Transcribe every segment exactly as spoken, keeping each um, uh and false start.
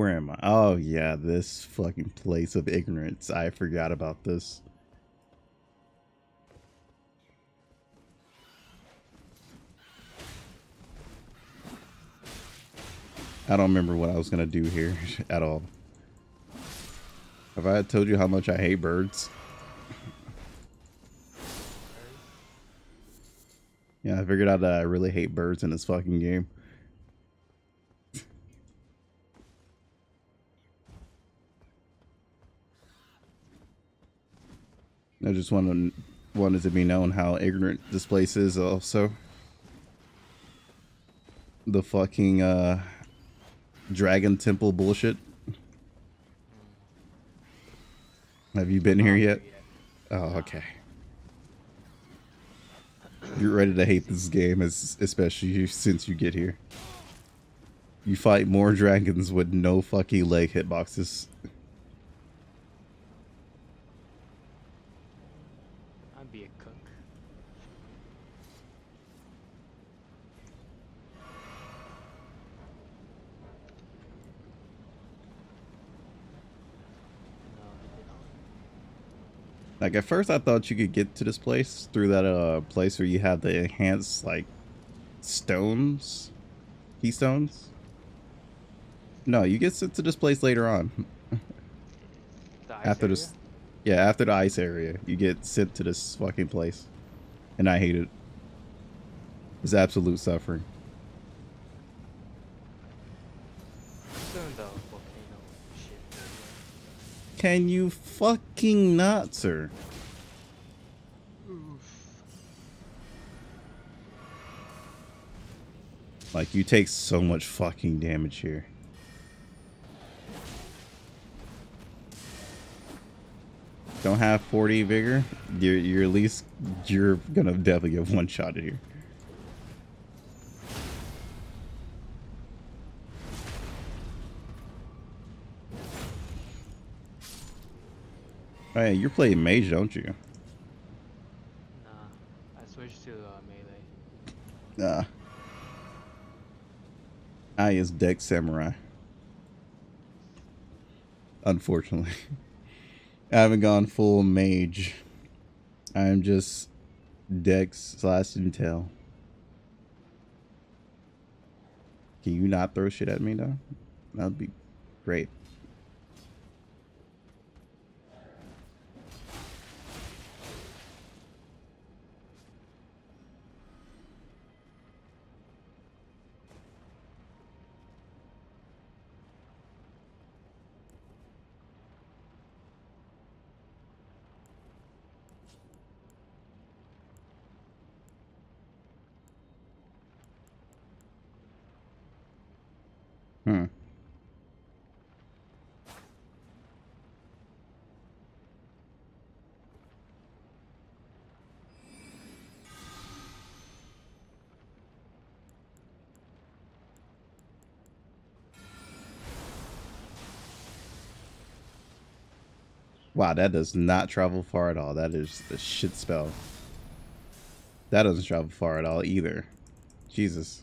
Where am I? Oh, yeah, this fucking place of ignorance. I forgot about this. I don't remember what I was going to do here at all. Have I told you how much I hate birds? Yeah, I figured out that I really hate birds in this fucking game. I just wanted, wanted to be known how ignorant this place is also. The fucking uh, Dragon Temple bullshit. Have you been here yet? Oh, okay. You're ready to hate this game, as, especially since you get here. You fight more dragons with no fucking leg hitboxes. Like, at first I thought you could get to this place through that uh, place where you have the enhanced, like, stones? Keystones? No, you get sent to this place later on. The ice after area? This, yeah, after the ice area, you get sent to this fucking place. And I hate it. It's absolute suffering. Can you fucking not, sir? Oof. Like, you take so much fucking damage here. Don't have forty vigor? You're, you're at least, you're gonna definitely get one shot at here. Oh yeah, you're playing mage, don't you? Nah, I switched to uh, melee. Nah. I is deck samurai. Unfortunately. I haven't gone full mage. I'm just dex slash intel. Can you not throw shit at me though? That would be great. Hmm. Wow, that does not travel far at all. That is the shit spell. That doesn't travel far at all either. Jesus.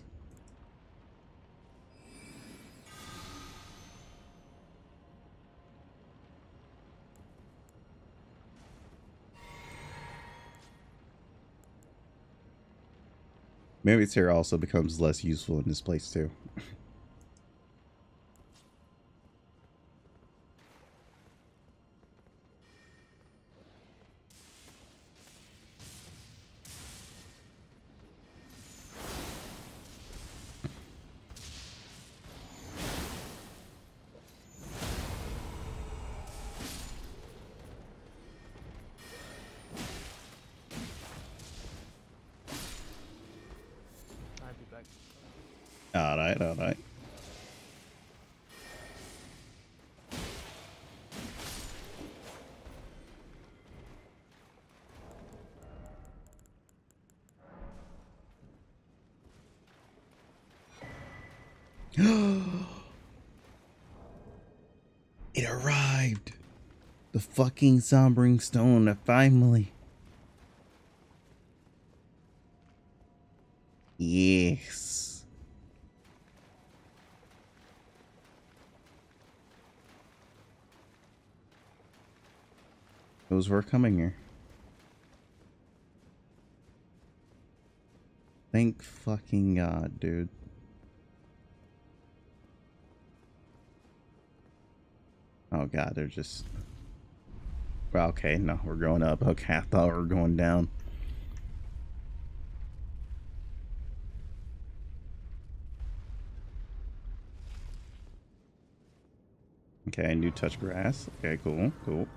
Mimic Tear also becomes less useful in this place too. Alright, alright. It arrived! The fucking Sombering Stone, finally. Yes. Those were coming here. Thank fucking God, dude. Oh God, they're just... Well, okay, no, we're going up. Okay, I thought we were going down. Okay, new touch grass. Okay, cool, cool.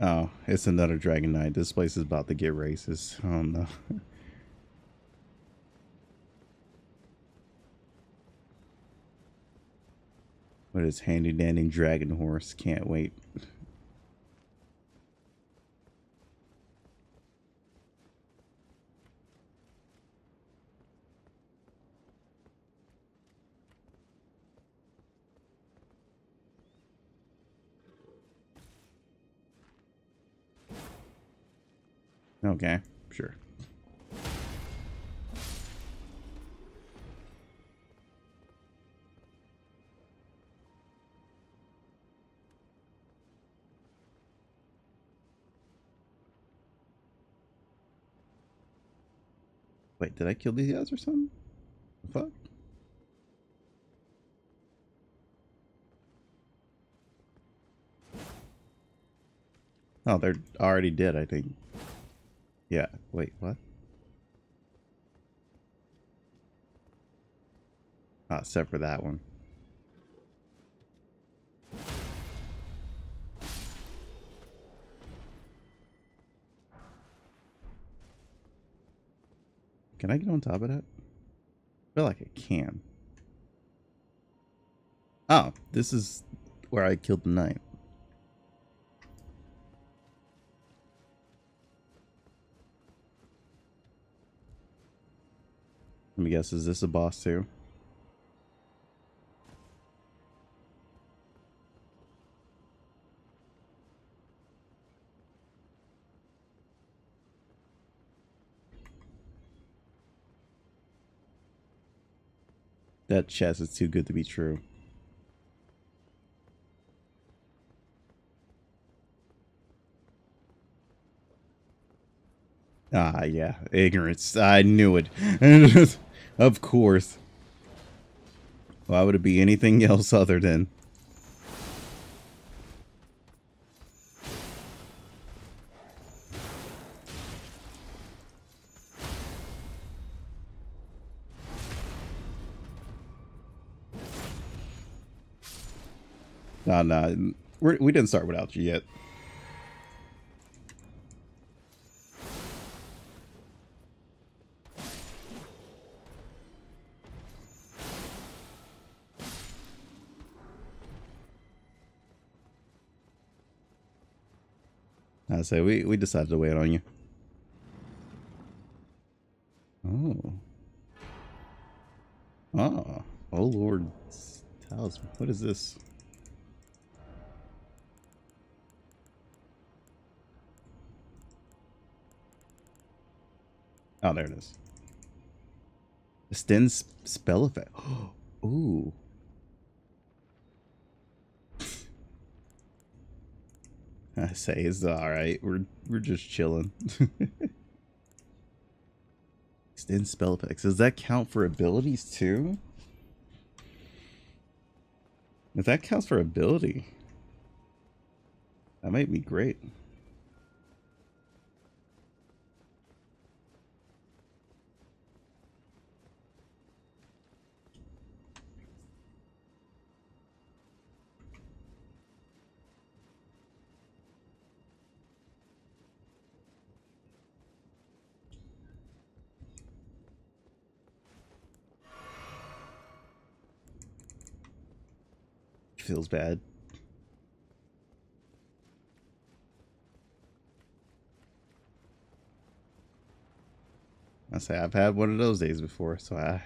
Oh, it's another Dragon Knight. This place is about to get racist. Oh no. But it's handy dandy dragon horse. Can't wait. Okay, sure. Wait, did I kill these guys or something? The fuck? Oh, they're already dead, I think. Yeah, wait, what? Ah, except for that one. Can I get on top of that? I feel like I can. Oh, this is where I killed the knight. Let me guess, is this a boss too? That chest is too good to be true. Ah, yeah, ignorance. I knew it. Of course. Why would it be anything else other than? Nah, nah. We're, we didn't start without you yet. I say we we decided to wait on you. Oh. Oh. Oh Lord, talisman. What is this? Oh, there it is. Extend spell effect. Ooh. I say it's all right. We're we're just chilling. Extend spell effects. Does that count for abilities too? If that counts for ability, that might be great. Feels bad. I say I've had one of those days before, so I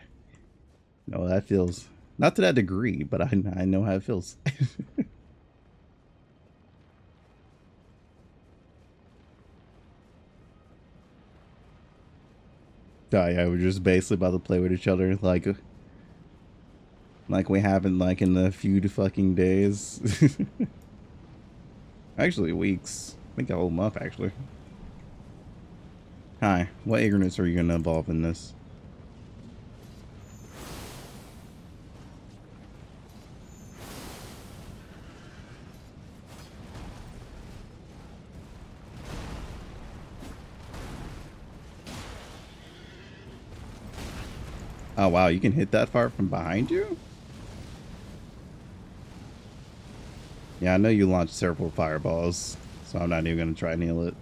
know how that feels. Not to that degree, but I, I know how it feels. Oh, yeah, we're just basically about to play with each other like like we haven't like in a few fucking days. Actually, weeks. I think I hold them up, actually. Hi, what ignorance are you going to involve in this? Oh, wow, you can hit that far from behind you? Yeah, I know you launched several fireballs, so I'm not even going to try and heal it.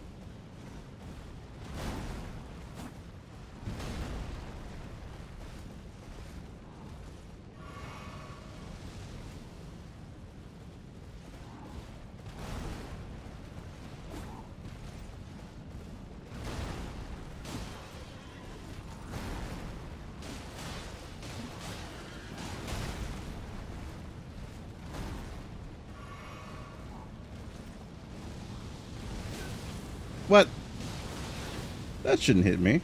What? That shouldn't hit me.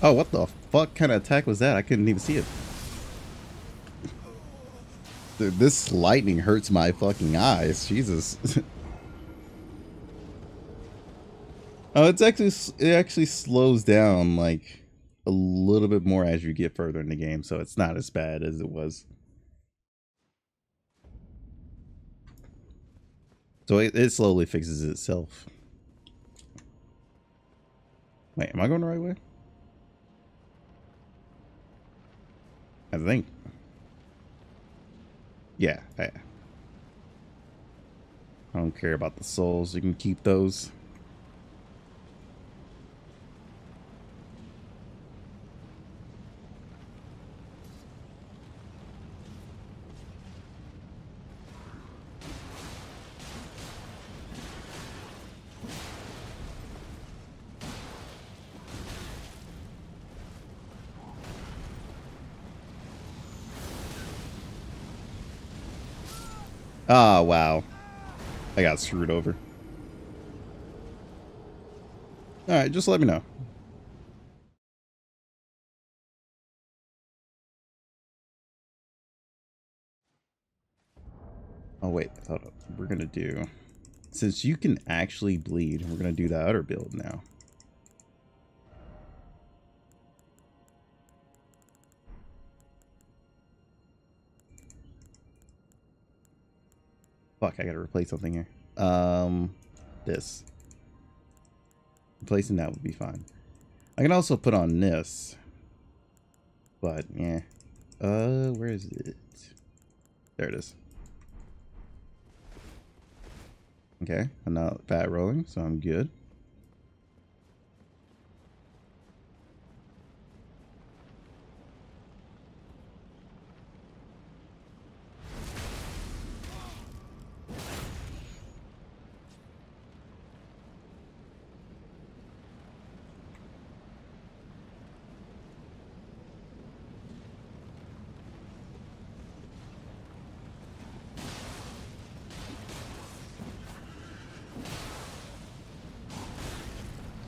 Oh, what the fuck kind of attack was that? I couldn't even see it. Dude, this lightning hurts my fucking eyes. Jesus. Oh, it's actually, it actually slows down like a little bit more as you get further in the game, so it's not as bad as it was. So it, it slowly fixes itself. Wait, am I going the right way? I think. Yeah, yeah. I don't care about the souls. You can keep those. Oh, wow. I got screwed over. Alright, just let me know. Oh, wait. Hold up. We're going to do... Since you can actually bleed, we're going to do that other build now. Fuck, I gotta replace something here. Um, this. Replacing that would be fine. I can also put on this. But, yeah. Uh, where is it? There it is. Okay, I'm not fat rolling, so I'm good.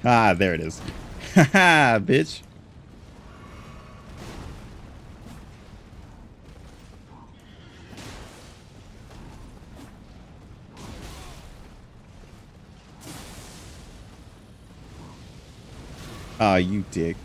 Ah, there it is. Haha, bitch. Ah, oh, you dick.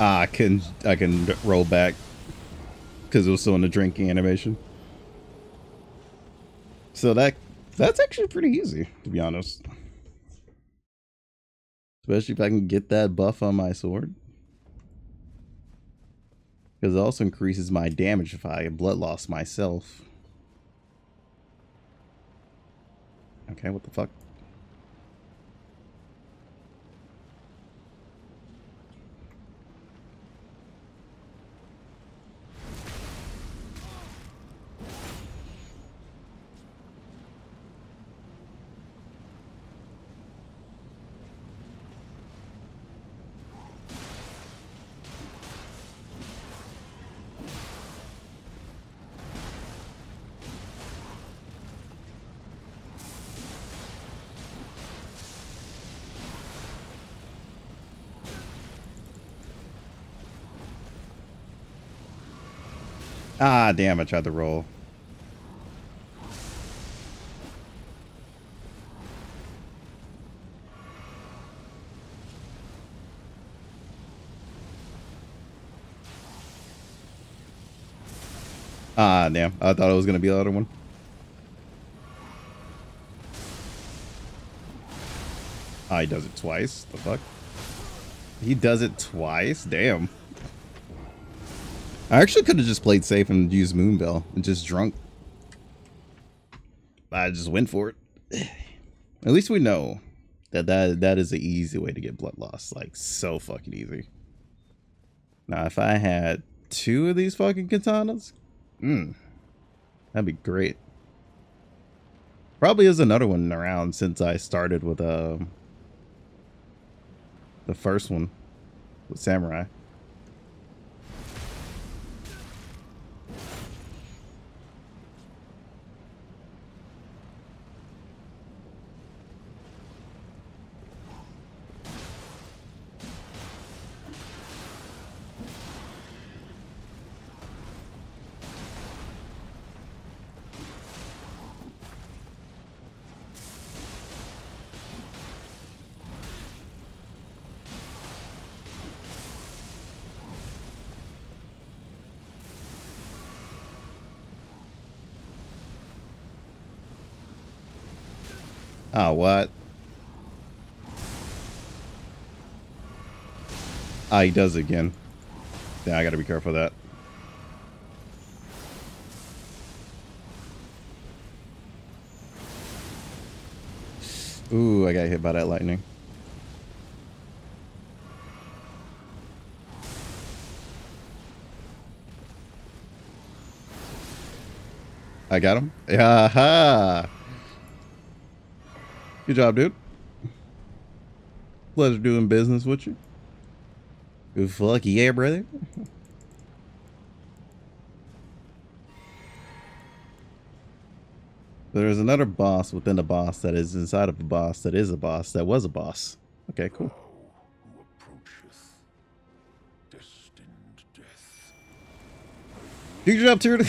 Ah, I can I can roll back because it was still in the drinking animation. So that that's actually pretty easy, to be honest. Especially if I can get that buff on my sword, because it also increases my damage if I blood loss myself. Okay, what the fuck? Ah, damn, I tried to roll. Ah, damn, I thought it was going to be the other one. Ah, he does it twice. The fuck? He does it twice? Damn. I actually could have just played safe and used Moonveil and just drunk. I just went for it. At least we know that that, that is an easy way to get blood loss. Like, so fucking easy. Now, if I had two of these fucking katanas, mm, that'd be great. Probably is another one around since I started with uh, the first one with Samurai. Oh, what? Ah, he does it again. Yeah, I gotta be careful of that. Ooh, I got hit by that lightning. I got him? Aha! Good job, dude. Pleasure doing business with you. Good fuck yeah, brother. There's another boss within a boss that is inside of a boss that is a boss that was a boss. Okay, cool. Who approaches destined death. Good job, Turtle.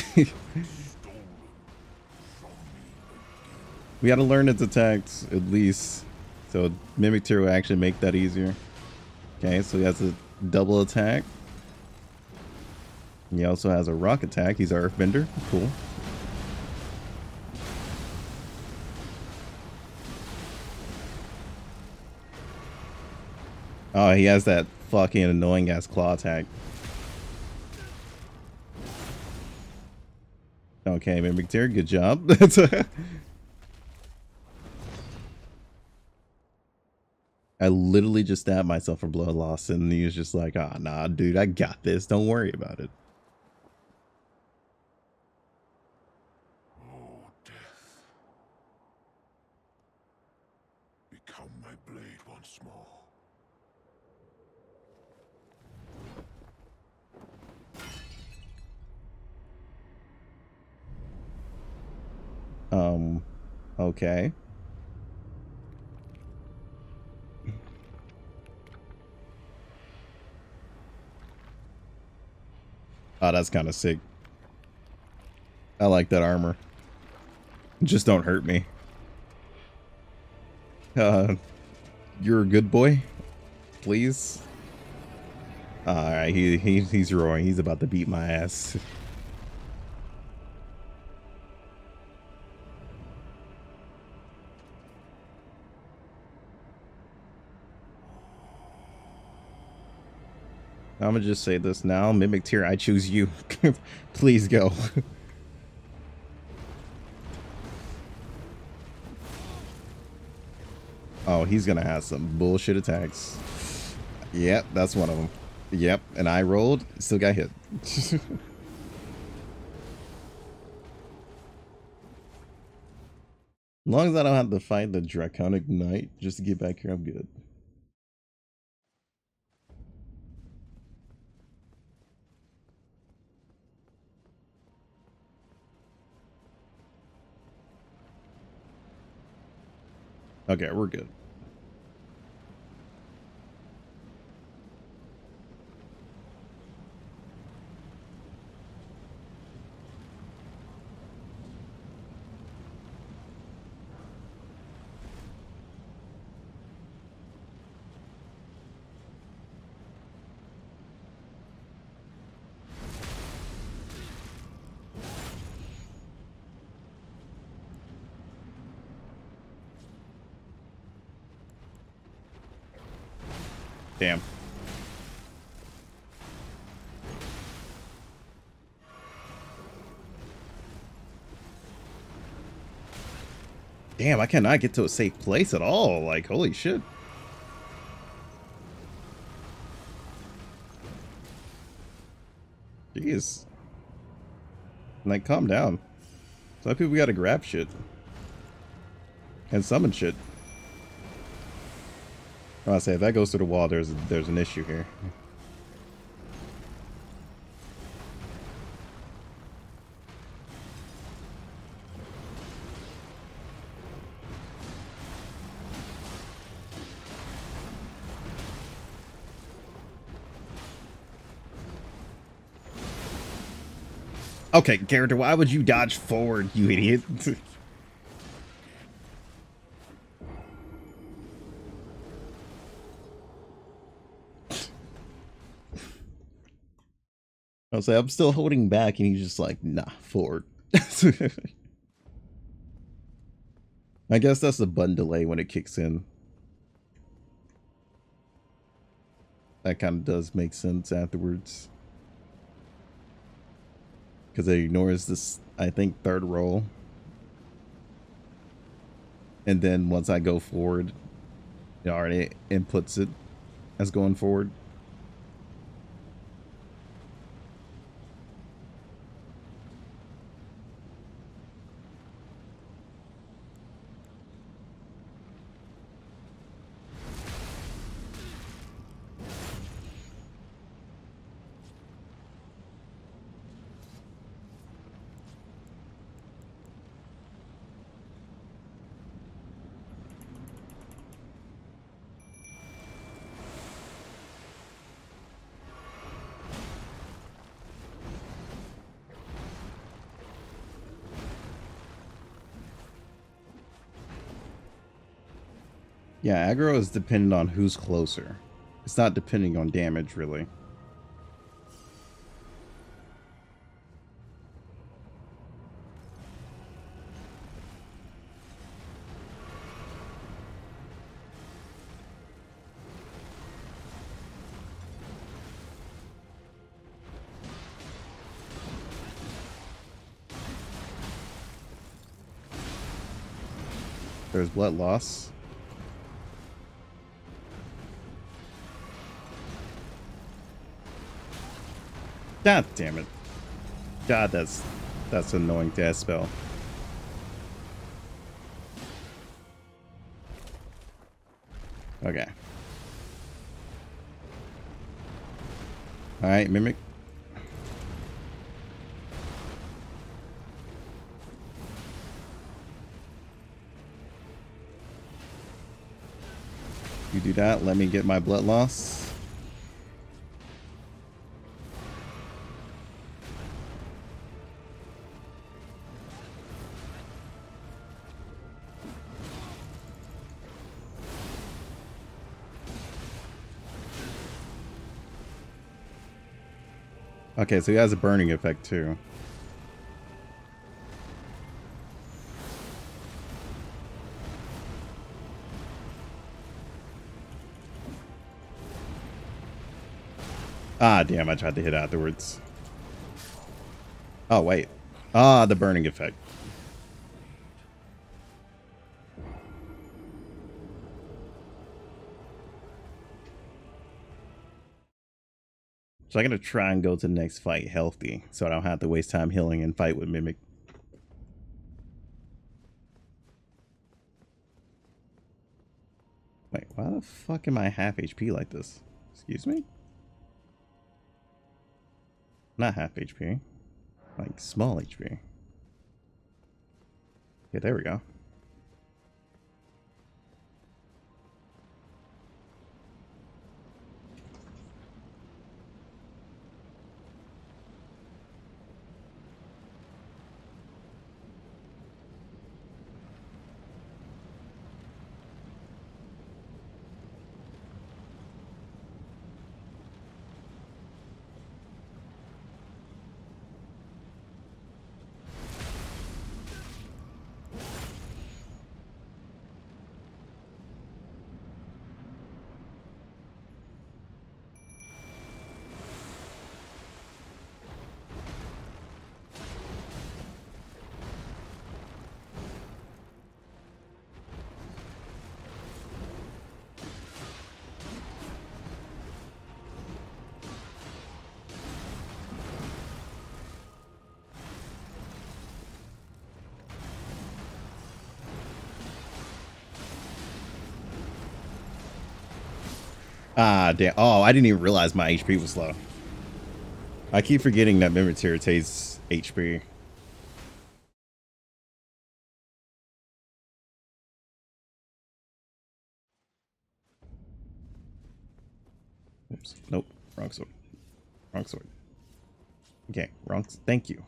We gotta learn its attacks, at least. So Mimic Tear will actually make that easier. Okay, so he has a double attack. He also has a rock attack. He's our Earthbender. Cool. Oh, he has that fucking annoying ass claw attack. Okay, Mimic Tear, good job. That's a I literally just stabbed myself for blood loss, and he was just like, ah, oh, nah, dude, I got this. Don't worry about it. Oh, death. Um, okay. Oh, that's kind of sick. I like that armor. Just don't hurt me. Uh, you're a good boy, please. Alright, he, he, he's roaring. He's about to beat my ass. I'm gonna just say this now. Mimic Tear, I choose you. Please go. Oh, he's gonna have some bullshit attacks. Yep, that's one of them. Yep, and I rolled, still got hit. As long as I don't have to fight the Draconic Knight just to get back here, I'm good. Okay, we're good. Damn. Damn, I cannot get to a safe place at all. Like, holy shit. Jeez. Like, calm down. Some people gotta grab shit. And summon shit. I say if that goes through the wall, there's there's an issue here. Okay, character, why would you dodge forward, you idiot? I was like, I'm still holding back, and he's just like, nah, forward. I guess that's the button delay when it kicks in. That kind of does make sense afterwards. Because it ignores this, I think, third roll. And then once I go forward, it already inputs it as going forward. Yeah, aggro is dependent on who's closer. It's not depending on damage, really. There's blood loss. God damn it. God, that's that's annoying death spell. Okay. Alright, Mimic. do that. Let me get my blood loss. Okay, so he has a burning effect too. Ah, damn, I tried to hit afterwards. Oh, wait. Ah, the burning effect. So I'm going to try and go to the next fight healthy, so I don't have to waste time healing and fight with Mimic. Wait, why the fuck am I half H P like this? Excuse me? Not half H P. Like, small H P. Yeah, there we go. Ah, damn. Oh, I didn't even realize my H P was low. I keep forgetting that Mimic Tear takes H P. Oops. Nope. Wrong sword. Wrong sword. Okay. Wrong. Thank you.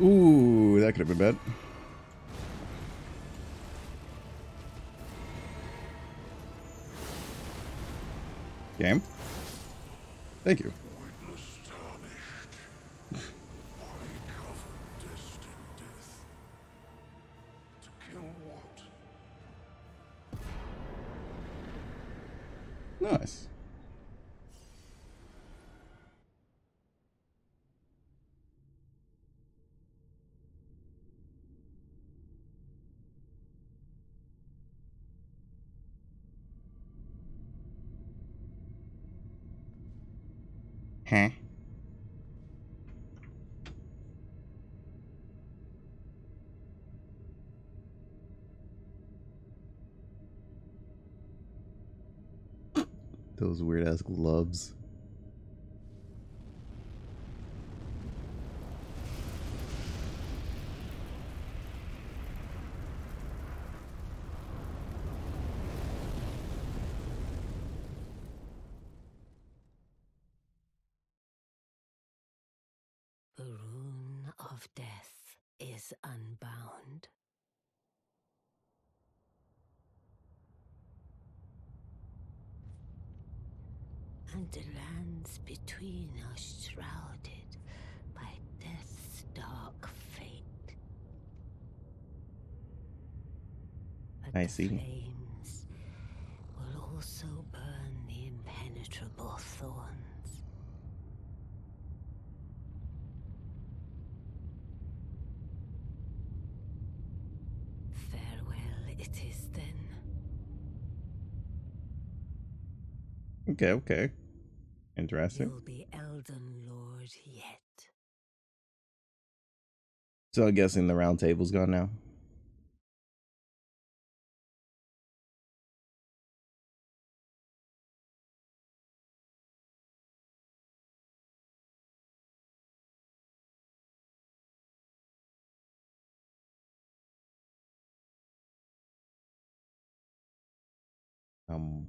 Ooh, that could have been bad. Game. Thank you. Nice. Huh? Those weird-ass gloves. The rune of death is unbound. And the lands between are shrouded by death's dark fate. But I see. The flames will also burn the impenetrable thorns. Farewell it is then. Okay, okay. Interesting. You'll be Elden Lord yet. So I'm guessing the round table's gone now. Um.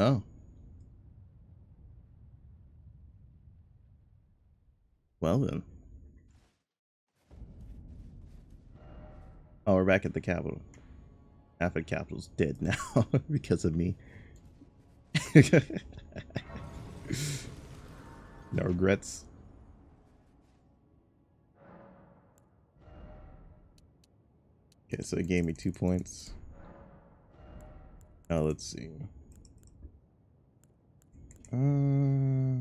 Oh. Well then. Oh, we're back at the capital. Half of capital's dead now because of me. No regrets. Okay, so it gave me two points. Now let's see. Uh,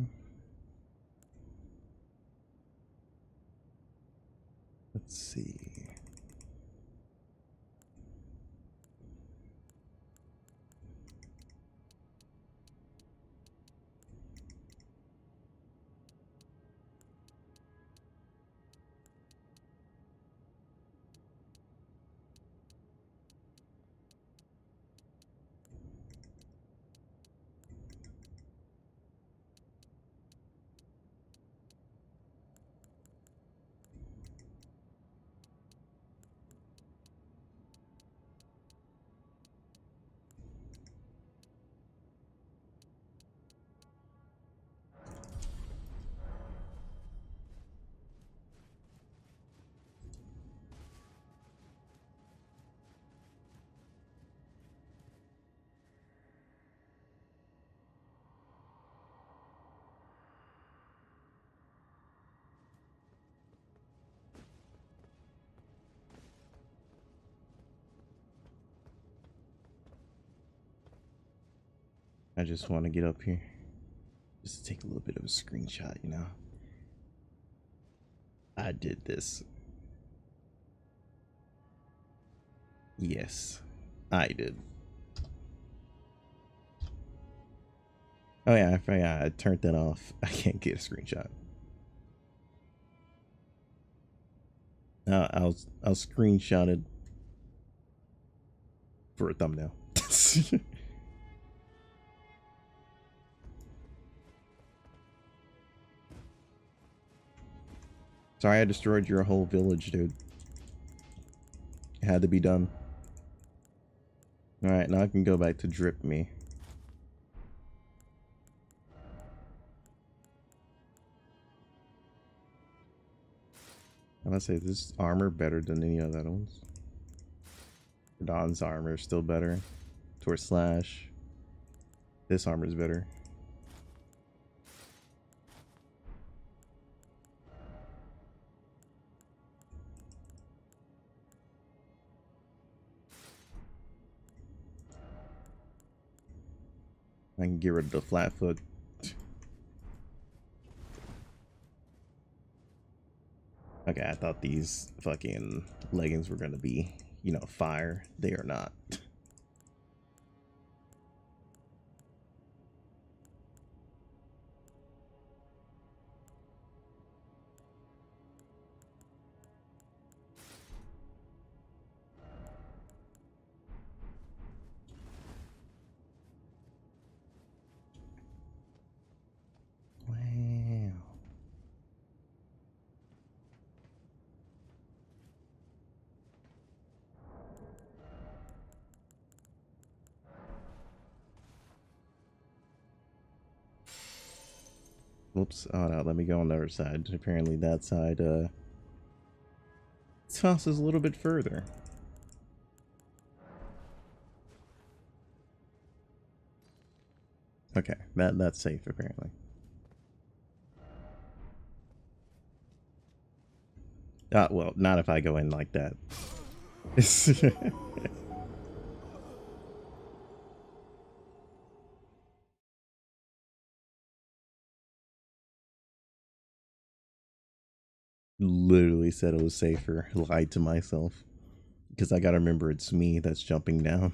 let's see. I just want to get up here, just to take a little bit of a screenshot, you know. I did this. Yes, I did. Oh yeah, I forgot. I turned that off. I can't get a screenshot. Uh, I'll I'll screenshot it for a thumbnail. Sorry I destroyed your whole village, dude. It had to be done. Alright, now I can go back to drip me. I'm gonna say, this armor better than any other ones. Don's armor is still better. Tor slash. This armor is better. and get rid of the flat foot. Okay, I thought these fucking leggings were gonna be, you know, fire. They are not. Oops, oh no, let me go on the other side. Apparently that side, uh... this house is a little bit further. Okay, that, that's safe, apparently. Ah, well, not if I go in like that. Literally said it was safer, lied to myself, because I gotta remember it's me that's jumping down.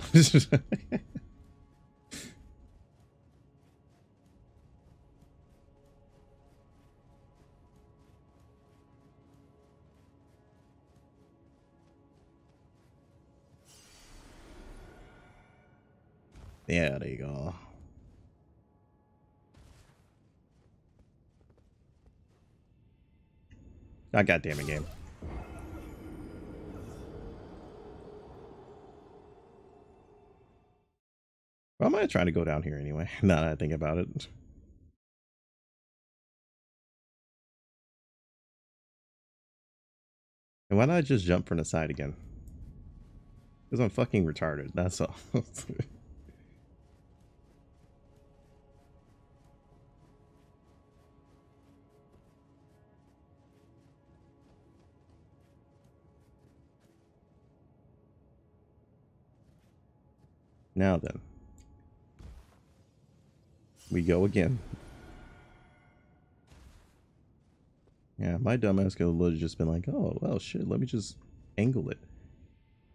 Yeah, there you go. Ah, goddamn it, game. Why am I trying to go down here anyway? Now that I think about it. And why not just jump from the side again? Because I'm fucking retarded, that's all. Now then, we go again. Yeah, my dumbass could have just been like, "Oh, well, shit. Let me just angle it."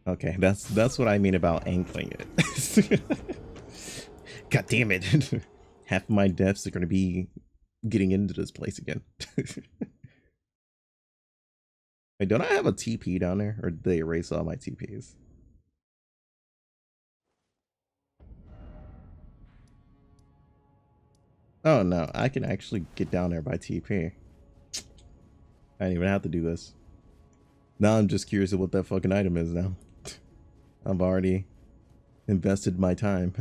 Okay, that's that's what I mean about angling it. God damn it! Half of my deaths are gonna be getting into this place again. Wait, don't I have a T P down there, or did they erase all my T Ps? Oh no, I can actually get down there by T P. I didn't even have to do this. Now I'm just curious of what that fucking item is now. I've already invested my time.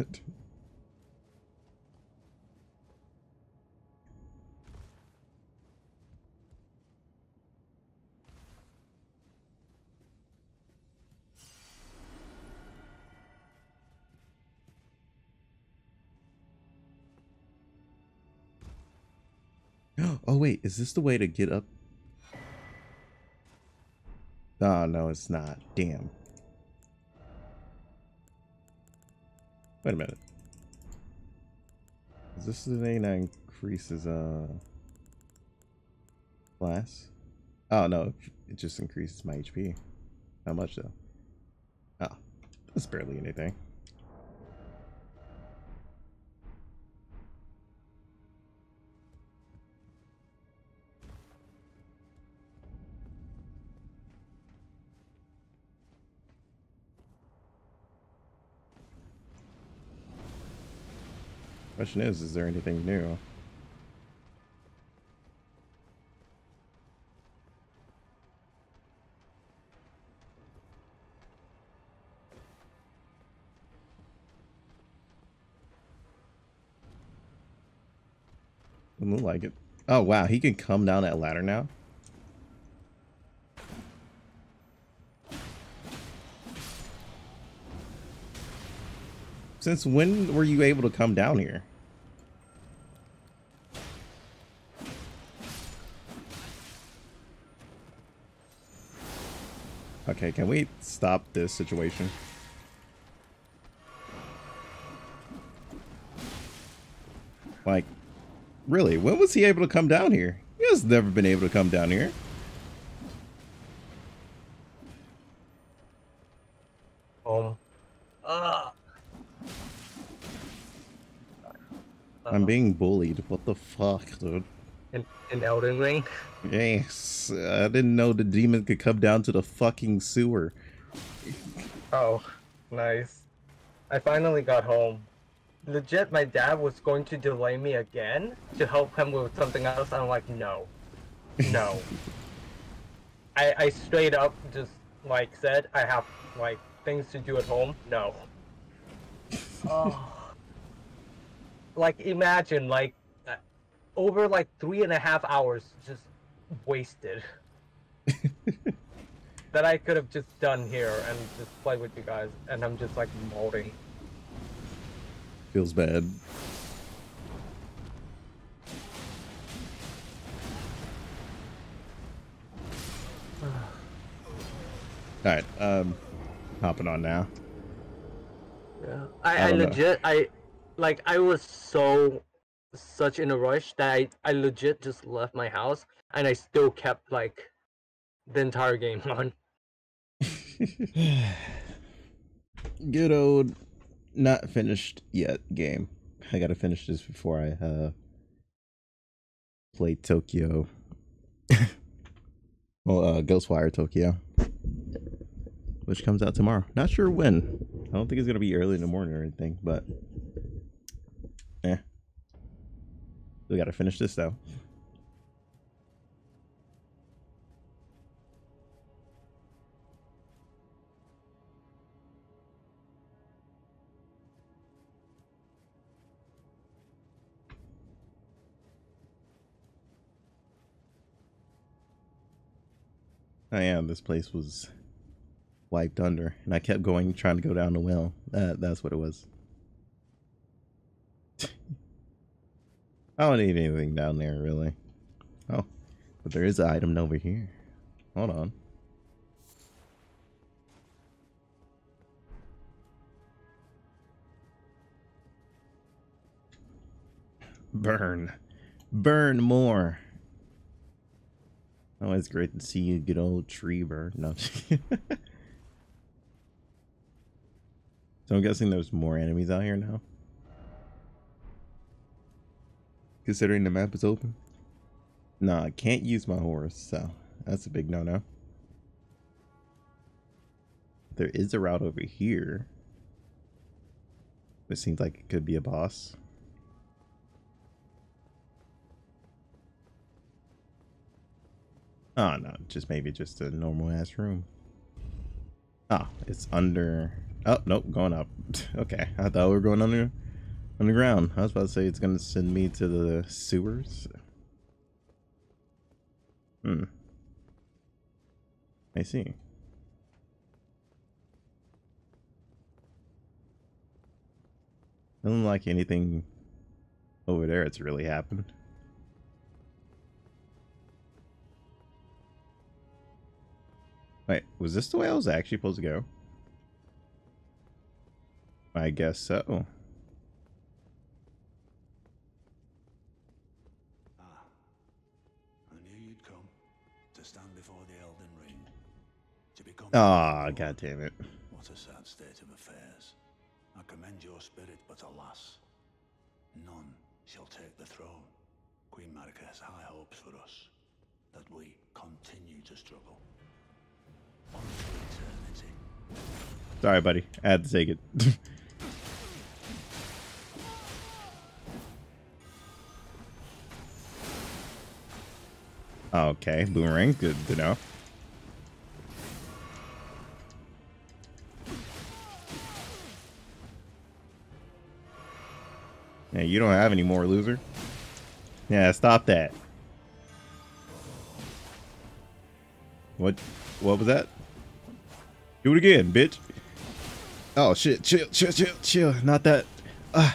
Oh wait, is this the way to get up? Oh no, it's not. Damn. Wait a minute. Is this the thing that increases uh class? Oh no, it just increases my H P. How much though? Oh, that's barely anything. Question is, is there anything new? Doesn't look like it. Oh wow, he can come down that ladder now? Since when were you able to come down here? Okay, can we stop this situation? Like, really, when was he able to come down here? He has never been able to come down here. Um, uh, I'm being bullied. What the fuck, dude? In, in Elden Ring? Yes. I didn't know the demon could come down to the fucking sewer. Oh, nice. I finally got home. Legit, my dad was going to delay me again to help him with something else. I'm like, no. No. I, I straight up just, like, said, I have, like, things to do at home. No. Oh. Like, imagine, like, over, like, three and a half hours just wasted. That I could have just done here and just played with you guys, and I'm just like moldy. Feels bad. Alright, um, hopping on now. Yeah, I, I, I legit, know. I, like, I was so, such in a rush that I, I legit just left my house, and I still kept, like, the entire game on. Good old not finished yet game. I gotta finish this before I uh play Tokyo. Well, uh Ghostwire Tokyo, which comes out tomorrow. Not sure when. I don't think it's gonna be early in the morning or anything, but eh. We gotta finish this though. I am. This place was wiped under, and I kept going, trying to go down the well. Uh, that's what it was. I don't need anything down there, really. Oh, but there is an item over here. Hold on. Burn. Burn more. Always great to see you, good old tree bird. No. So I'm guessing there's more enemies out here now, considering the map is open. Nah, I can't use my horse, so that's a big no-no. There is a route over here. It seems like it could be a boss. Oh, no, just maybe just a normal ass room. Ah, oh, it's under. Oh, nope, going up. Okay, I thought we were going under underground. I was about to say it's gonna send me to the sewers. Hmm. I see. Doesn't like anything over there it's really happened. Wait, was this the way I was actually supposed to go? I guess so. Ah, I knew you'd come to stand before the Elden Ring, to become. Ah, goddamn it! What a sad state of affairs! I commend your spirit, but alas, none shall take the throne. Queen Marika has high hopes for us that we continue to struggle. Sorry, buddy. I had to take it. Okay, boomerang. Good to know. Yeah, you don't have any more, loser. Yeah, stop that. What? What was that? Do it again, bitch. Oh shit, chill, chill, chill, chill. Not that. Uh.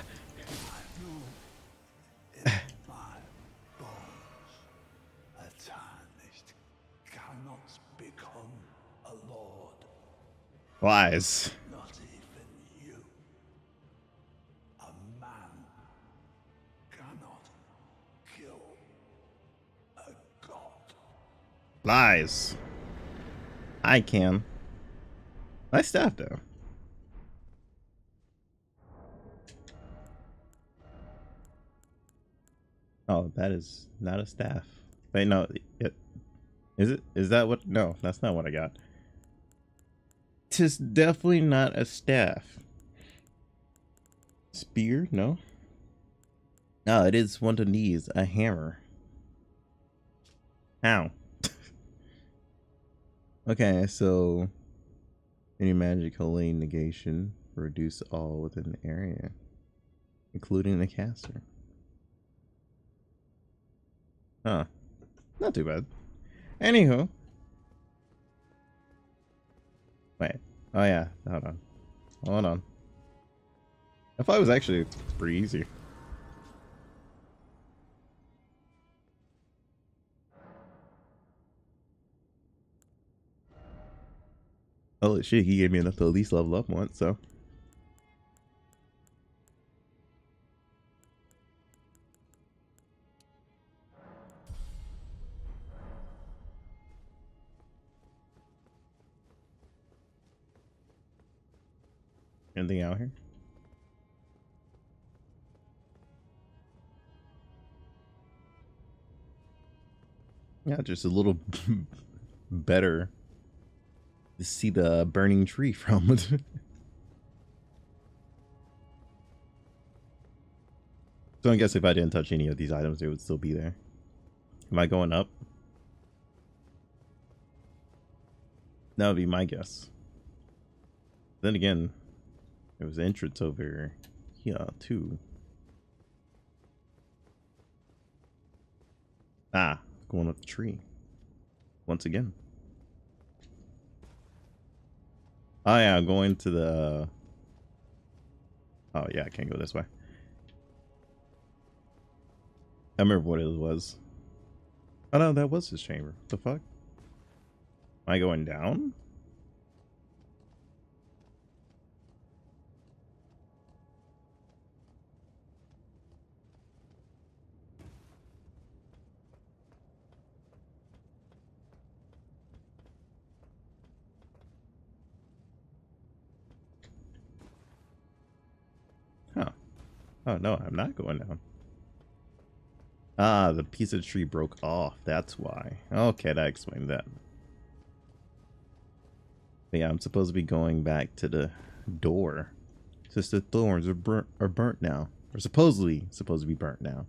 Lies. Not even you. A man cannot Lies. I can. Nice staff, though. Oh, that is not a staff. Wait, no. It, is it? Is that what? No, that's not what I got. Tis definitely not a staff. Spear? No. No, it is one of these. A hammer. Ow. Okay, so any magical lane negation, reduce all within the area, including the caster. Huh. Not too bad. Anywho. Wait. Oh yeah. Hold on. Hold on. I thought it was actually pretty easy. Oh shit, he gave me enough to at least level up once, so. Anything out here? Yeah, just a little better. See the burning tree from it. So I guess if I didn't touch any of these items, they would still be there. Am I going up? That would be my guess. Then again, there was an entrance over here too. Ah, going up the tree once again. Oh yeah, I'm going to the... Oh yeah, I can't go this way. I remember what it was. Oh no, that was his chamber. What the fuck? Am I going down? Oh, no, I'm not going down. Ah, the piece of tree broke off. That's why. Okay, that explained that. But yeah, I'm supposed to be going back to the door. Since the thorns are burnt, are burnt now. Or supposedly supposed to be burnt now.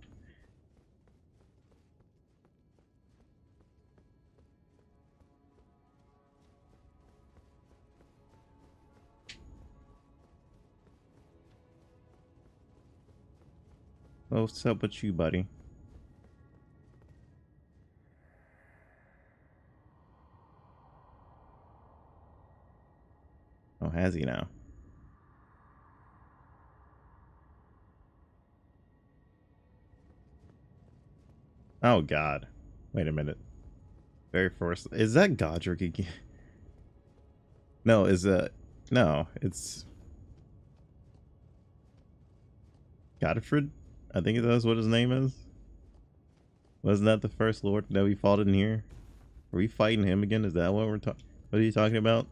Well, what's up with you, buddy? Oh, has he now? Oh, God. Wait a minute. Very forced. Is that Godrick again? No, is that... No, it's... Godfrey? I think that's what his name is. Wasn't that the first lord that we fought in here? Are we fighting him again? Is that what we're talking? What are you talking about?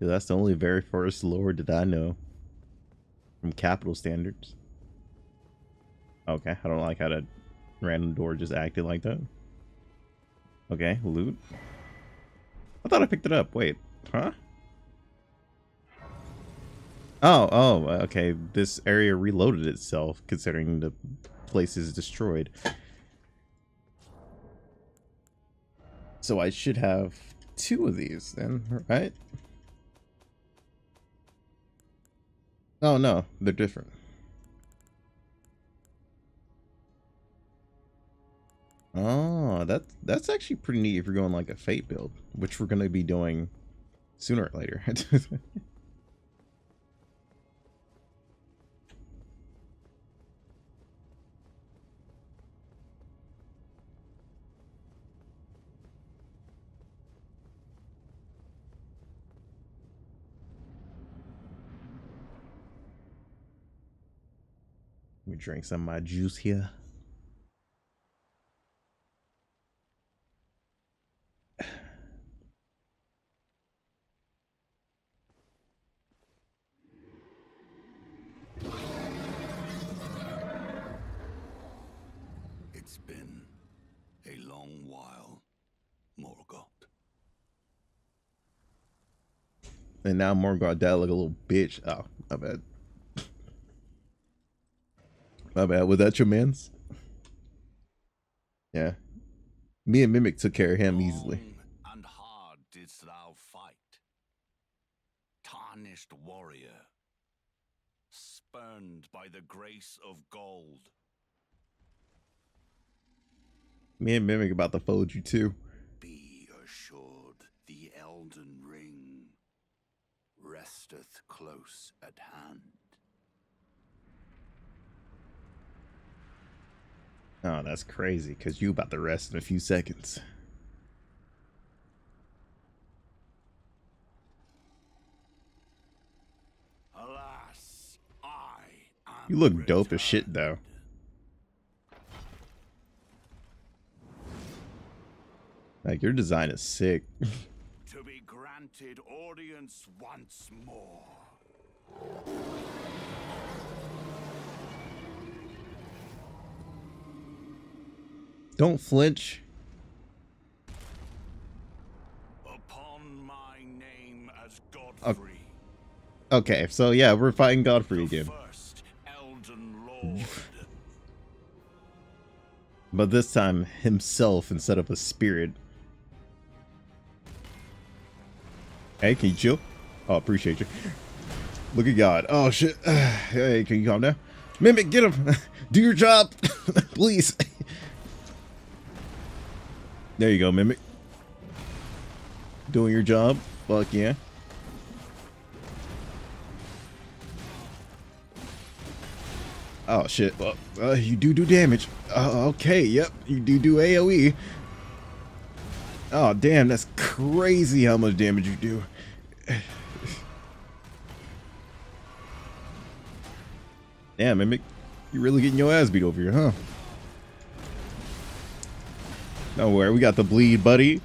Dude, that's the only very first lord that I know from capital standards. Okay, I don't like how to. Random door just acted like that. Okay, loot. I thought I picked it up. Wait, huh? Oh, oh, okay. This area reloaded itself considering the place is destroyed. So I should have two of these then, right? Oh no, they're different. Oh, that's, that's actually pretty neat if you're going like a Fate build, which we're going to be doing sooner or later. Let me drink some of my juice here. It's been a long while, Morgard. And now Morgard died like a little bitch. Oh, my bad. My bad. Was that your man's? Yeah. Me and Mimic took care of him long easily. And hard didst thou fight. Tarnished warrior. Spurned by the grace of gold. Me and Mimic about to fold you too. Be assured the Elden Ring resteth close at hand. Oh, that's crazy, because you about to rest in a few seconds. Alas, I am you look returned. Dope as shit, though. Like, your design is sick. To be granted audience once more. Don't flinch. Upon my name as Godfrey. Okay, so yeah, we're fighting Godfrey again. First Elden Lord. But this time himself instead of a spirit. Hey, can you chill? Oh, appreciate you. Look at God. Oh, shit. Hey, can you calm down? Mimic, get him. Do your job. Please. There you go, Mimic. Doing your job. Fuck yeah. Oh, shit. Well, uh, you do do damage. Uh, okay, yep. You do do AoE. Oh, damn, that's crazy how much damage you do. Damn, Mimic, you're really getting your ass beat over here, huh? Don't worry, we got the bleed, buddy.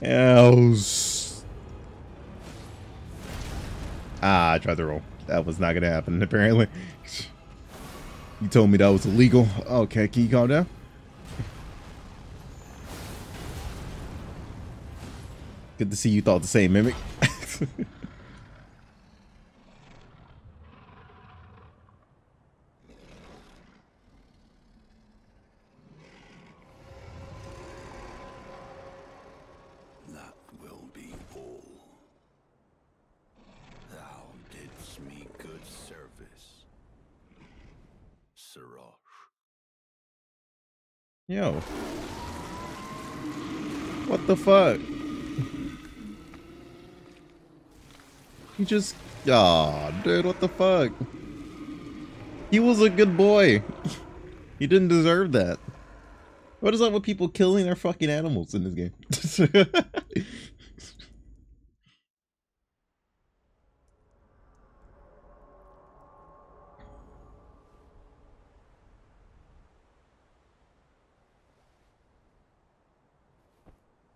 Else. Ah, I tried to roll. That was not going to happen, apparently. You told me that was illegal. Okay, can you calm down? Good to see you thought the same, Mimic. That will be all. Thou didst me good service, Siraj. Yo. What the fuck? He just, ah, oh, dude, what the fuck? He was a good boy. He didn't deserve that. What is up with people killing their fucking animals in this game?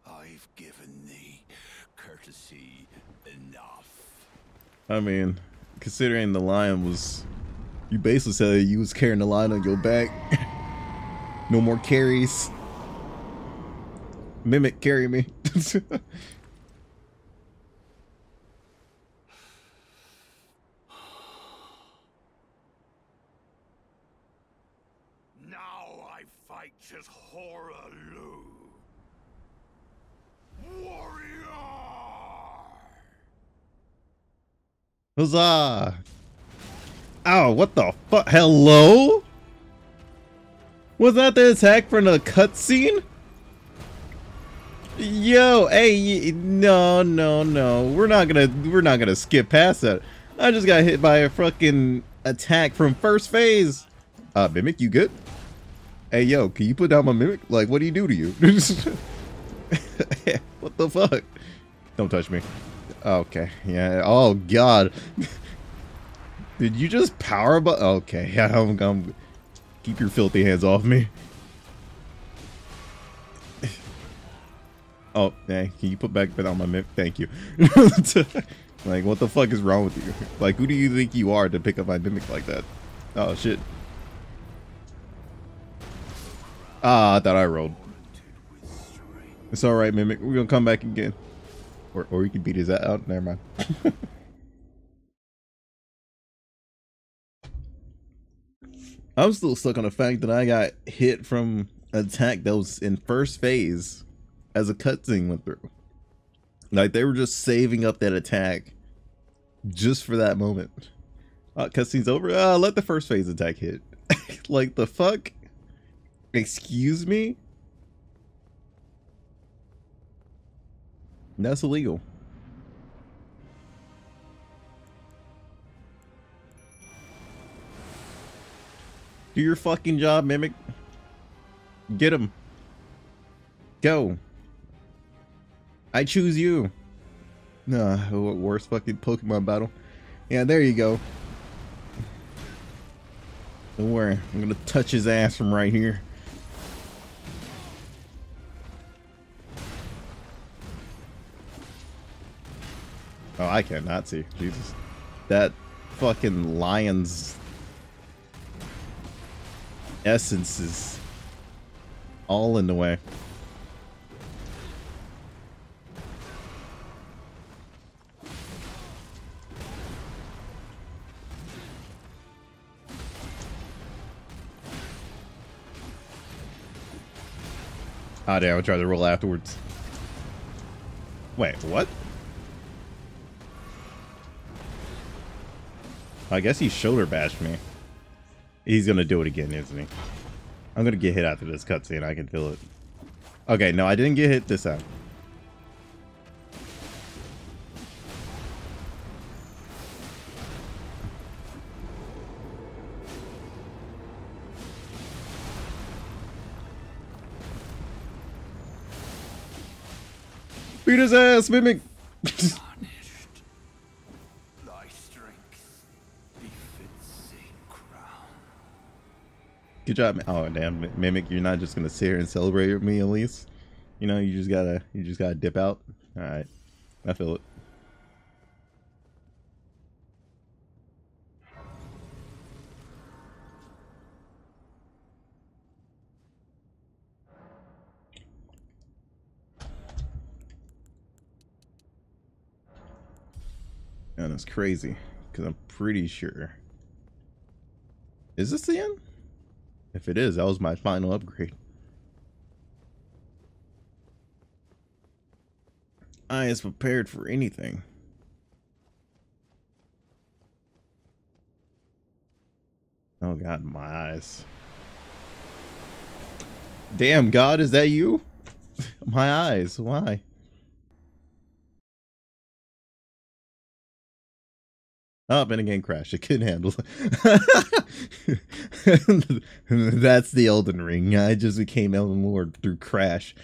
I've given thee courtesy enough. I mean, considering the lion was, you basically said you was carrying the lion on your back. No more carries. Mimic, carry me. Now I fight just Horaloo. Warrior! Huzzah! Ow, what the fuck? Hello? Was that the attack from the cutscene? Yo, hey, no, no, no. We're not gonna, we're not gonna skip past that. I just got hit by a fucking attack from first phase. Uh, Mimic, you good? Hey, yo, can you put down my Mimic? Like, what do you do to you? What the fuck? Don't touch me. Okay, yeah, oh god. Did you just power bu- Okay, I'm gonna keep your filthy hands off me. Oh, dang, can you put back that on my mip? Thank you. Like, what the fuck is wrong with you? Like, who do you think you are to pick up my mimic like that? Oh, shit. Ah, I thought I rolled. It's alright, Mimic. We're gonna come back again. Or, or you can beat his ass out. Never mind. I'm still stuck on the fact that I got hit from an attack that was in first phase as a cutscene went through. Like, they were just saving up that attack just for that moment. Uh, cutscene's over. Uh, let the first phase attack hit. Like, the fuck? Excuse me? That's illegal. Do your fucking job, Mimic. Get him. Go. I choose you. Nah, what worst fucking Pokemon battle. Yeah, there you go. Don't worry, I'm gonna touch his ass from right here. Oh, I cannot see. Jesus. That fucking lion's essence is all in the way. Ah, damn, I tried to roll afterwards. Wait, what? I guess he shoulder bashed me. He's gonna do it again, isn't he? I'm gonna get hit after this cutscene. I can feel it. Okay, no, I didn't get hit this time. Beat his ass, Mimic! Good job. Oh damn, Mimic, you're not just gonna sit here and celebrate with me, at least. You know, you just gotta, you just gotta dip out. All right, I feel it. And that's crazy, because I'm pretty sure. Is this the end? If it is, that was my final upgrade. I is prepared for anything. Oh god, my eyes. Damn, God, is that you? My eyes, why? Oh, and again, crash. It couldn't handle it. That's the Elden Ring. I just became Elden Lord through crash.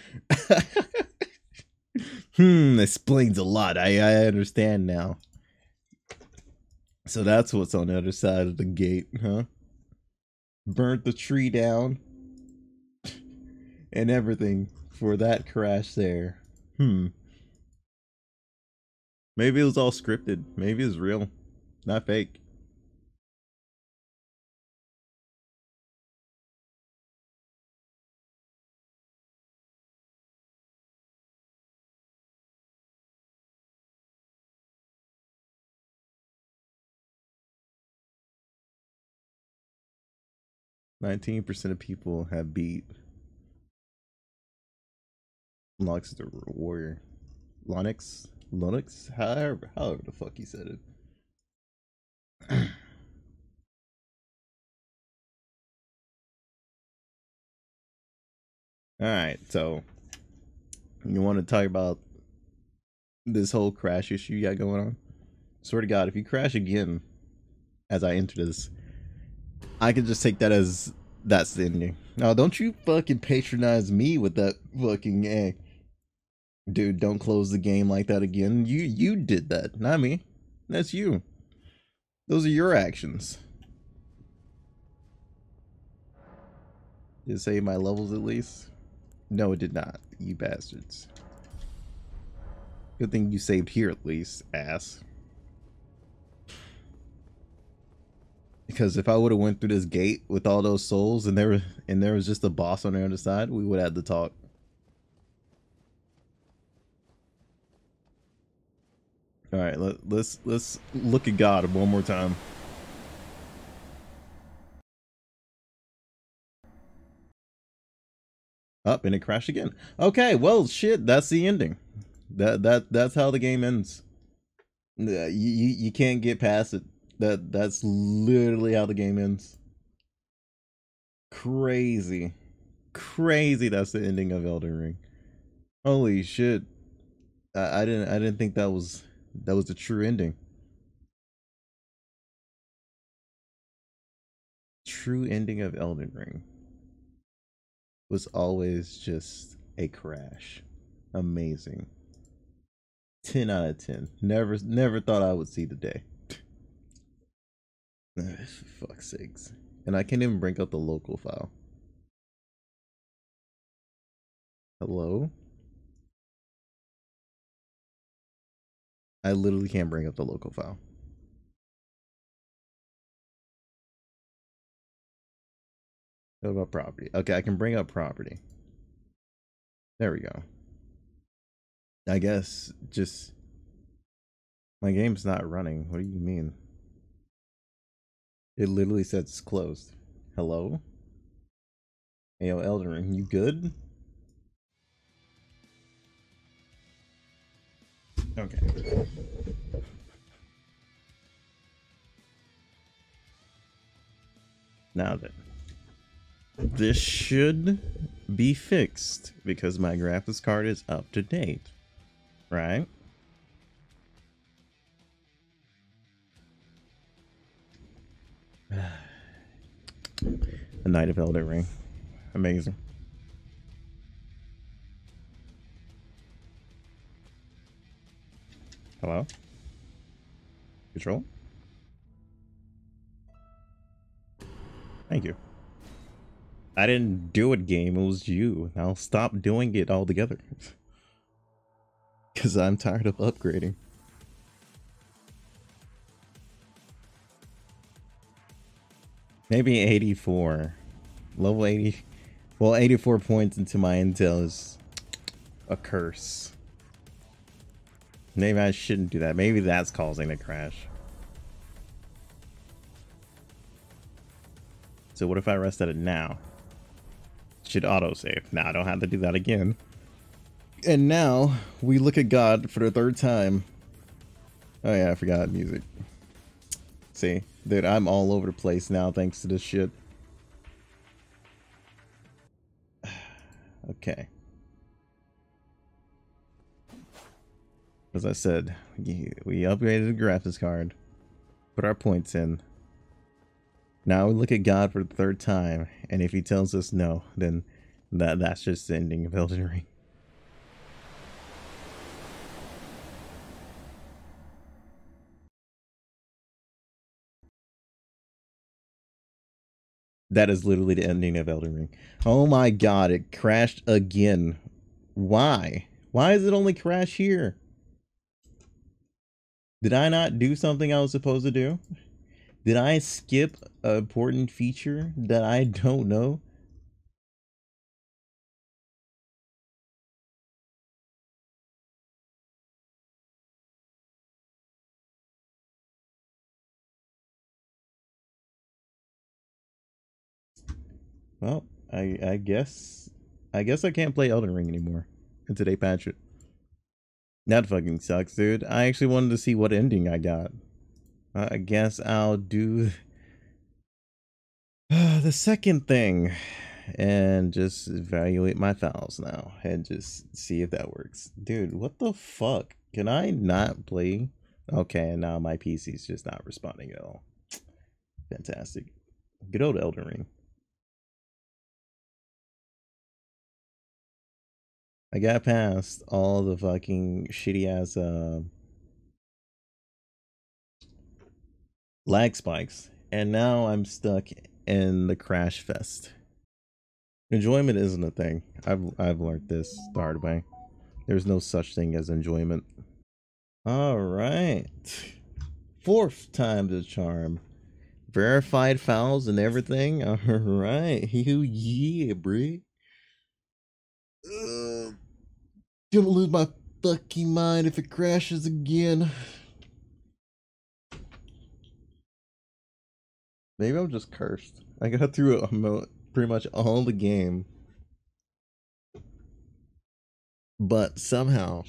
Hmm, explains a lot. I, I understand now. So that's what's on the other side of the gate, huh? Burnt the tree down. And everything for that crash there. Hmm. Maybe it was all scripted. Maybe it was real. Not fake. nineteen percent of people have beat. Lonix the warrior. Lonix? Lonix? However, however the fuck he said it. Alright, so you want to talk about this whole crash issue you got going on? Swear to God, if you crash again as I enter this, I can just take that as that's the ending. Now, don't you fucking patronize me with that fucking hey, dude, don't close the game like that again. You you did that, not me. That's you. Those are your actions. Did it say my levels at least? No, it did not. You bastards. Good thing you saved here at least, ass. Because if I would have went through this gate with all those souls and there and there was just a boss on the other side, we would have had to talk. All right, let, let's let's look at God one more time. Up and it crashed again. Okay, well, shit, that's the ending. That that that's how the game ends. You you, you can't get past it. That that's literally how the game ends. Crazy, crazy. That's the ending of Elden Ring. Holy shit! I, I didn't I didn't think that was that was the true ending. True ending of Elden Ring was always just a crash. Amazing. ten out of ten. Never never thought I would see the day. For fuck's sakes. And I can't even bring up the local file. Hello? I literally can't bring up the local file. What about property? Okay, I can bring up property. There we go. I guess just... My game's not running. What do you mean? It literally says it's closed. Hello? Hey, yo, Elden Ring, you good? Okay. Now then. This should be fixed because my graphics card is up to date. Right? A Night of Elden Ring. Amazing. Hello? Control? Thank you. I didn't do it, game. It was you. I'll stop doing it altogether. Because I'm tired of upgrading. Maybe eighty-four. Level eighty. Well, eighty-four points into my intel is a curse. Maybe I shouldn't do that. Maybe that's causing the crash. So what if I rest at it now? Should autosave. Now I don't have to do that again. And now we look at God for the third time. Oh yeah, I forgot music. See? Dude, I'm all over the place now thanks to this shit. Okay. As I said, we upgraded the graphics card, put our points in. Now we look at God for the third time, and if he tells us no, then that that's just the ending of Elden Ring. That is literally the ending of Elden Ring. Oh my god, it crashed again. Why? Why does it only crash here? Did I not do something I was supposed to do? Did I skip an important feature that I don't know? Well, I I guess I guess I can't play Elden Ring anymore until they patch it. That fucking sucks, dude. I actually wanted to see what ending I got. I guess I'll do the second thing and just evaluate my files now and just see if that works. Dude, what the fuck? Can I not play? Okay, now my P C's just not responding at all. Fantastic. Good old Elden Ring. I got past all the fucking shitty ass uh, lag spikes, and now I'm stuck in the crash fest. Enjoyment isn't a thing. I've, I've learned this the hard way. There's no such thing as enjoyment. All right. Fourth time the charm. Verified files and everything. All right. You, yeah, bruh. Uh, gonna lose my fucking mind if it crashes again. Maybe I'm just cursed. I got through a, pretty much all the game. But somehow,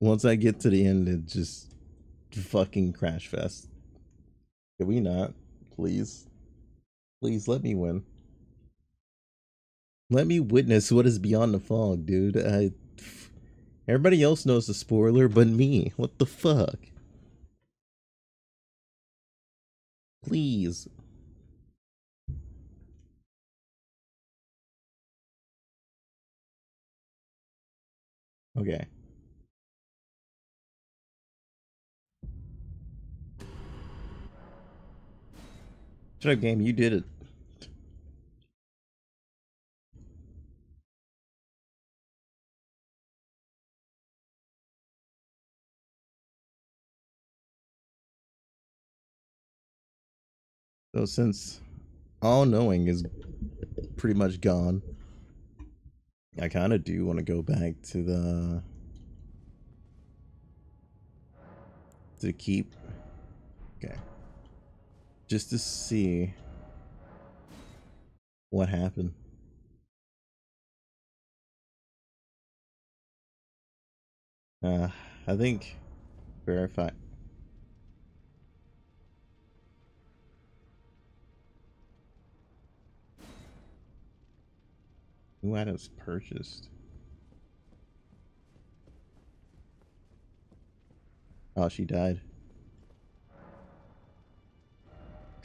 once I get to the end, it just fucking crash fest. Can we not? Please. Please let me win. Let me witness what is beyond the fog, dude. I, everybody else knows the spoiler but me. What the fuck? Please. Okay. Shut up, game. You did it. So since all knowing is pretty much gone, I kind of do want to go back to the to keep, okay, just to see what happened. Uh, I think verify. New items purchased. Oh, she died.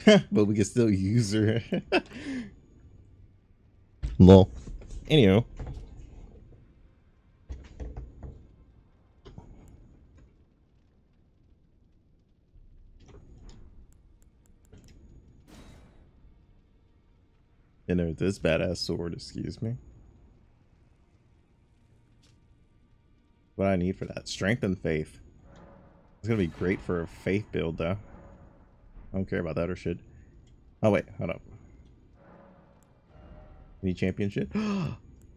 But we can still use her. Lol. Anywho. And there's this badass sword, excuse me. What I need for that strength and faith. It's gonna be great for a faith build, though. I don't care about that or shit. Oh wait, hold up. Any championship?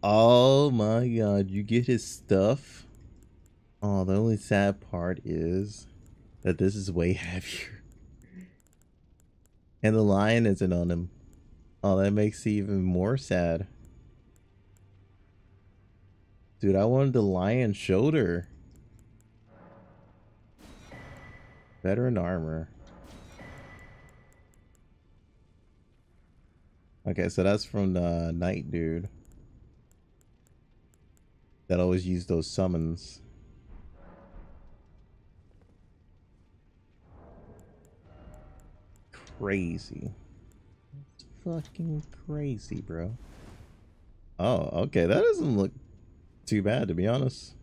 Oh my god, you get his stuff. Oh, the only sad part is that this is way heavier, and the lion isn't on him. Oh, that makes it even more sad. Dude, I wanted the lion shoulder. Veteran armor. Okay, so that's from the knight dude that always used those summons. Crazy. It's fucking crazy, bro. Oh, okay, that doesn't look too bad, to be honest.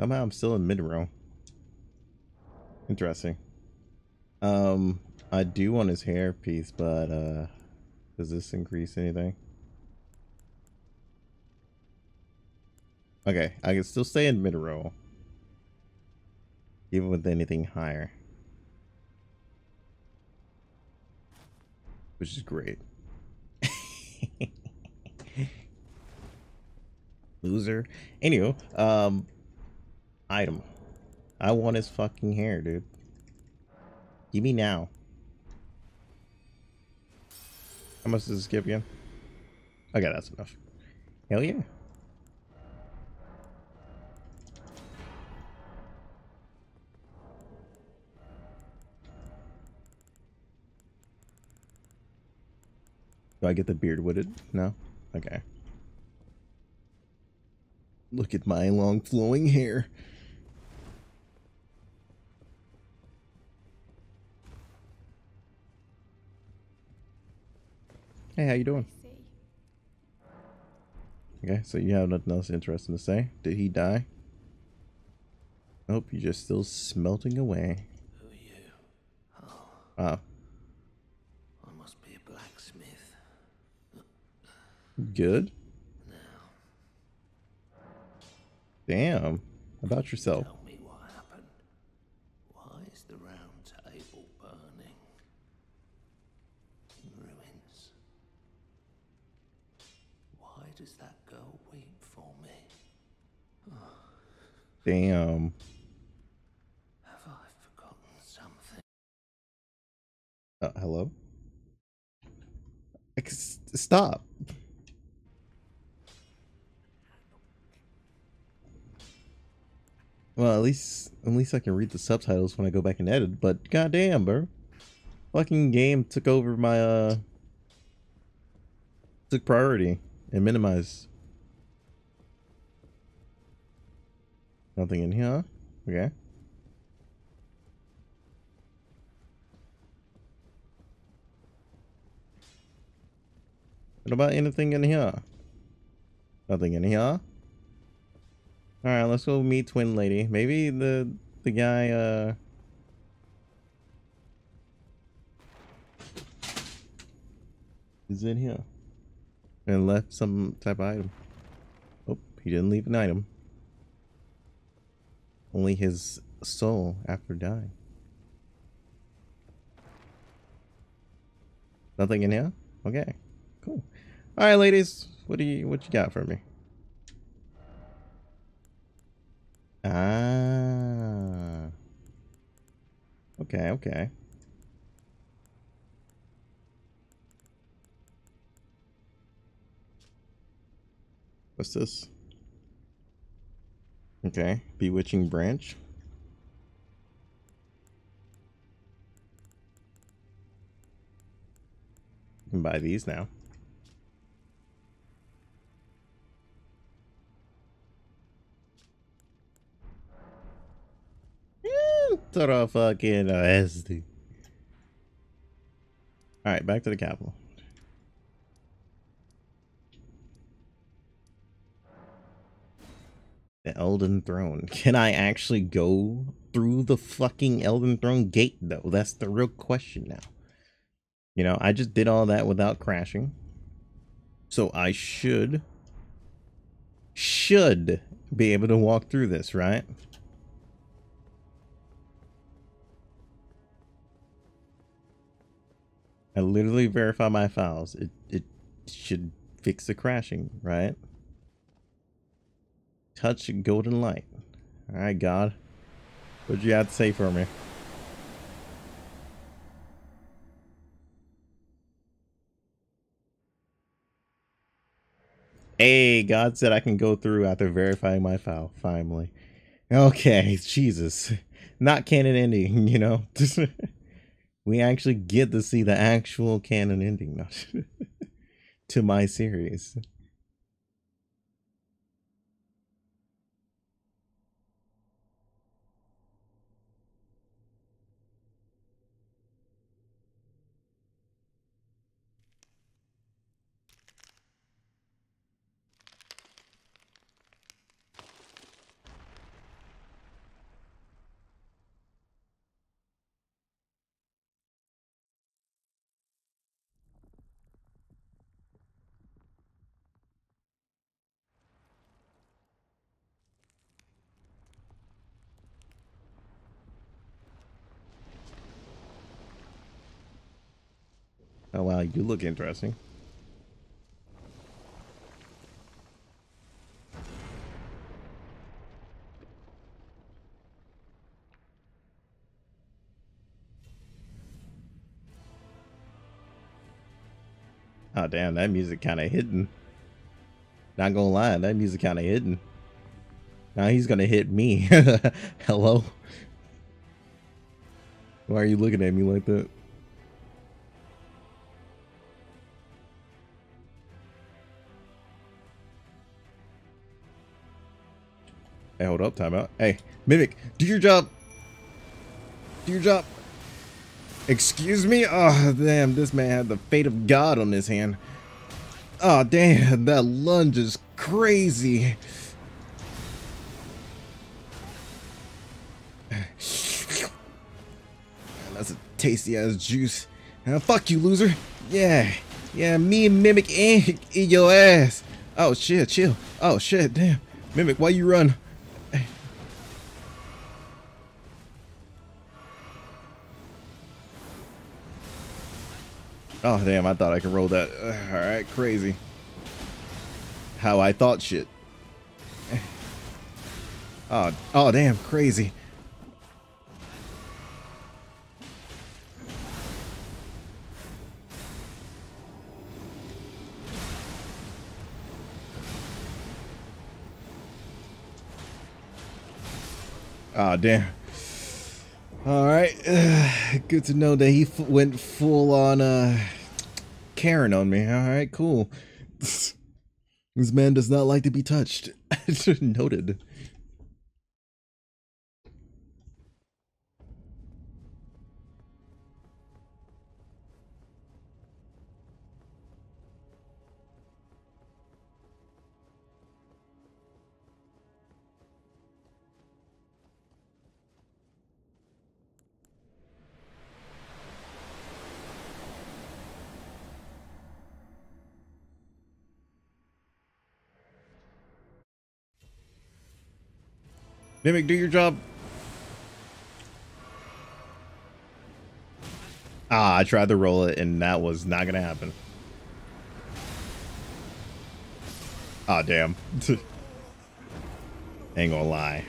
Somehow I'm still in mid-row. Interesting. Um, I do want his hair piece, but uh, does this increase anything? Okay, I can still stay in mid-row. Even with anything higher. Which is great. Loser. Anywho, um... item. I want his fucking hair, dude. Give me now. How much does this give again? Okay, that's enough. Hell yeah. Do I get the beard wooded? No? Okay. Look at my long flowing hair. Hey, how you doing? Okay, so you have nothing else interesting to say. Did he die? Nope, you're just still smelting away. Who are you? Oh. Wow. I must be a blacksmith. Good? No. Damn. About yourself. Tell me what happened. Why is the round table burning? In ruins. Why does that girl weep for me? Oh. Damn. Uh, hello? Stop. Well, at least at least I can read the subtitles when I go back and edit, but goddamn, bro. Fucking game took over my uh took priority and minimized. Nothing in here. Okay. What about anything in here? Nothing in here. All right, let's go meet Twin Lady. Maybe the the guy. Uh... is in here and left some type of item. Oh, he didn't leave an item. Only his soul after dying. Nothing in here. Okay. Cool. All right, ladies, what do you what you got for me? Ah. Okay, okay. What's this? Okay, bewitching branch. You can buy these now. All right, back to the capital. The Elden Throne. Can I actually go through the fucking Elden Throne gate, though? That's the real question now. You know, I just did all that without crashing. So I should... Should be able to walk through this, right? I literally verify my files. It it should fix the crashing, right? Touch golden light. All right, God. What'd you have to say for me? Hey, God said I can go through after verifying my file, finally. Okay, Jesus. Not canon ending, you know? We actually get to see the actual canon ending to my series. Oh wow, you do look interesting. Oh damn, that music kind of hidden. Not gonna lie, that music kind of hidden. Now he's gonna hit me. Hello? Why are you looking at me like that? Hey, hold up, timeout. Hey, Mimic, do your job. Do your job. Excuse me? Oh, damn, this man had the fate of God on his hand. Oh, damn, that lunge is crazy. That's a tasty-ass juice. Uh, fuck you, loser. Yeah, yeah, me and Mimic ain't eat your ass. Oh, shit, chill. Oh, shit, damn. Mimic, why you run? Oh, damn, I thought I could roll that. Uh, Alright, crazy. How I thought shit. Oh, oh, damn, crazy. Oh, damn. Alright, uh, good to know that he f went full on uh, Karen on me. Alright, cool. This man does not like to be touched. Noted. Mimic, do your job. Ah, I tried to roll it, and that was not gonna happen. Ah, damn. Ain't gonna lie.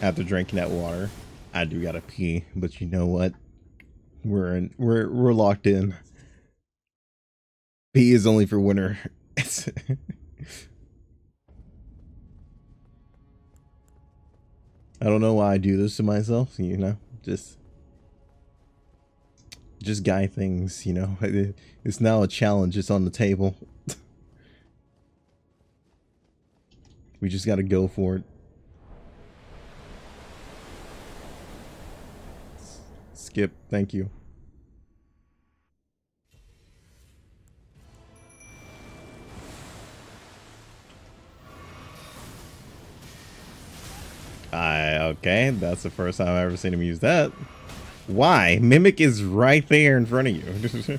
After drinking that water, I do gotta pee. But you know what? We're in. We're we're locked in. Pee is only for winter. I don't know why I do this to myself, you know, just, just guy things, you know, it, it's now a challenge, it's on the table. We just gotta go for it. Skip, thank you. I, okay, that's the first time I've ever seen him use that. Why? Mimic is right there in front of you.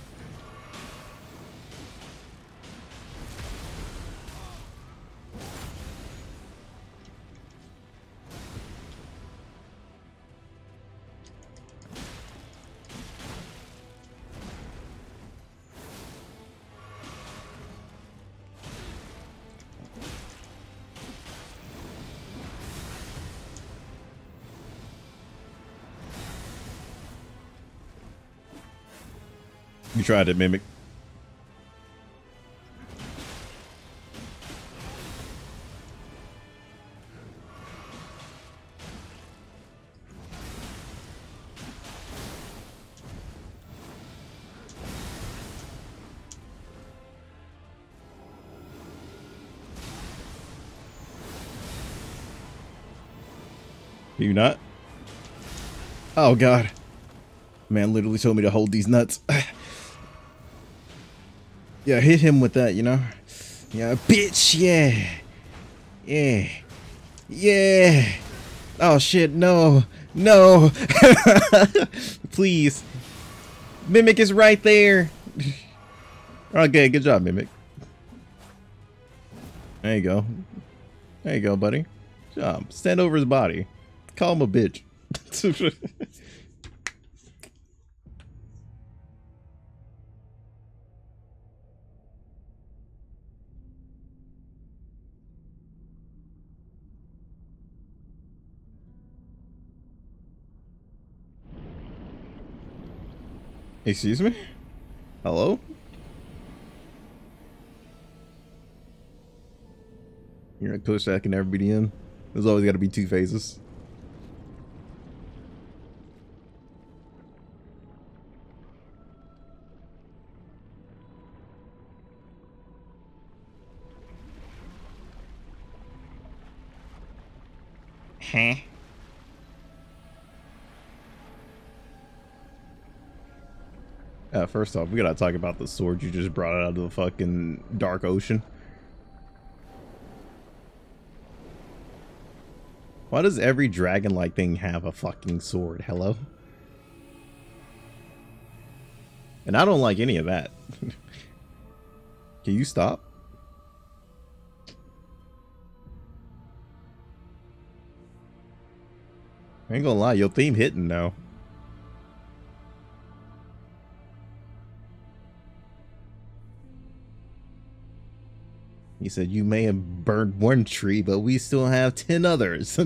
You tried to Mimic. Do you not? Oh God. Man literally told me to hold these nuts. Yeah, hit him with that, you know? Yeah, bitch, yeah. Yeah. Yeah. Oh, shit, no. No. Please. Mimic is right there. Okay, good job, Mimic. There you go. There you go, buddy. Good job. Stand over his body. Call him a bitch. Excuse me? Hello? You're a push that can never be the end. There's always got to be two phases. Huh? Uh, first off, we gotta talk about the sword you just brought out of the fucking dark ocean. Why does every dragon-like thing have a fucking sword? Hello? And I don't like any of that. Can you stop? I ain't gonna lie, your theme hitting now. He said, you may have burned one tree, but we still have ten others.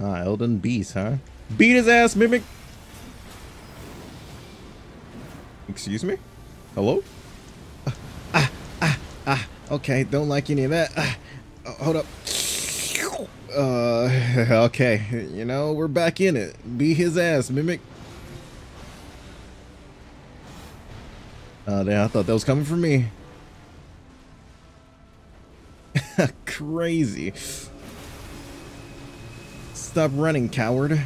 Ah, Elden Beast, huh? Beat his ass, Mimic! Excuse me? Hello? Uh, ah, ah, ah. Okay, don't like any of that. Ah, uh, hold up. Uh, okay. You know, we're back in it. Beat his ass, Mimic. Uh, yeah, I thought that was coming from me. Crazy. Stop running, coward.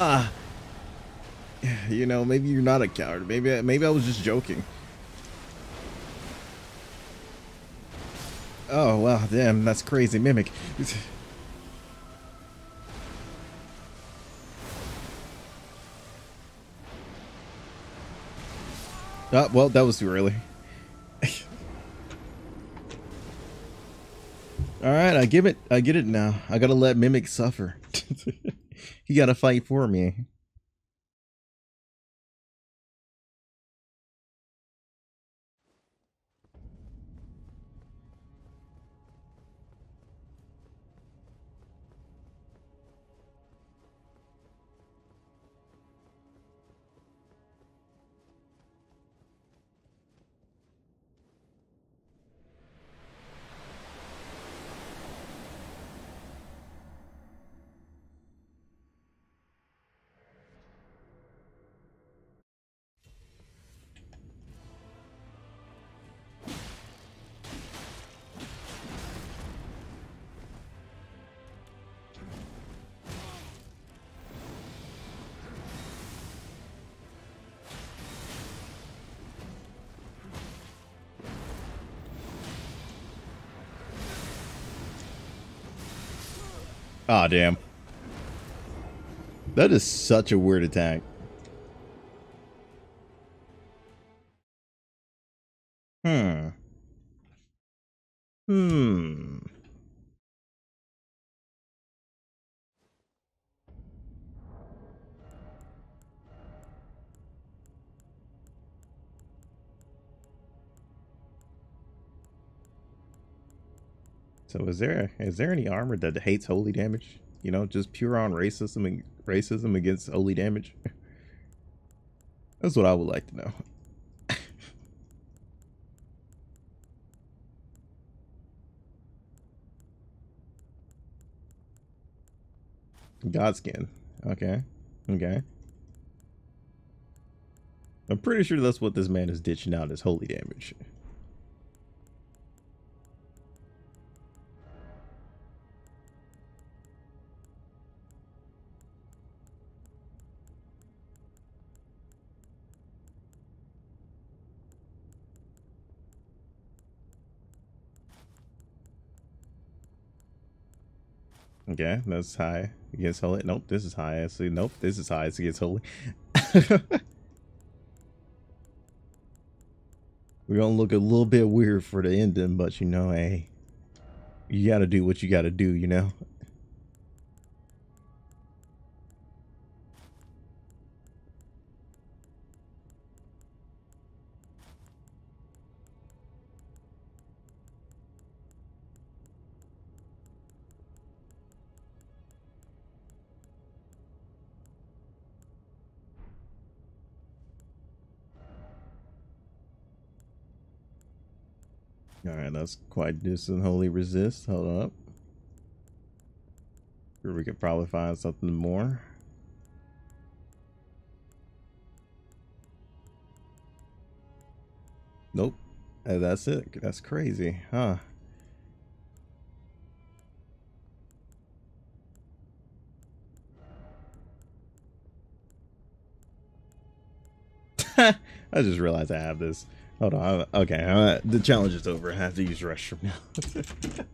Ah. You know, maybe you're not a coward. Maybe I, maybe I was just joking. Oh, wow, damn, that's crazy, Mimic. Ah, well, that was too early. All right, I give it. I get it now. I gotta let Mimic suffer. He gotta fight for me. Ah, damn. That is such a weird attack. Hmm. Hmm. So is there is there any armor that hates holy damage? You know, just pure on racism and racism against holy damage. That's what I would like to know. Godskin. Okay. Okay. I'm pretty sure that's what this man is ditching out as holy damage. Okay, that's high against holy. Nope, this is high. Actually, nope, this is high against holy. We're gonna look a little bit weird for the ending, but you know, hey, you gotta do what you gotta do, you know. Alright, that's quite distant holy resist. Hold up. Here we could probably find something more. Nope. That's it. That's crazy, huh? I just realized I have this. Hold on. Okay, uh, the challenge is over. I have to use the restroom now.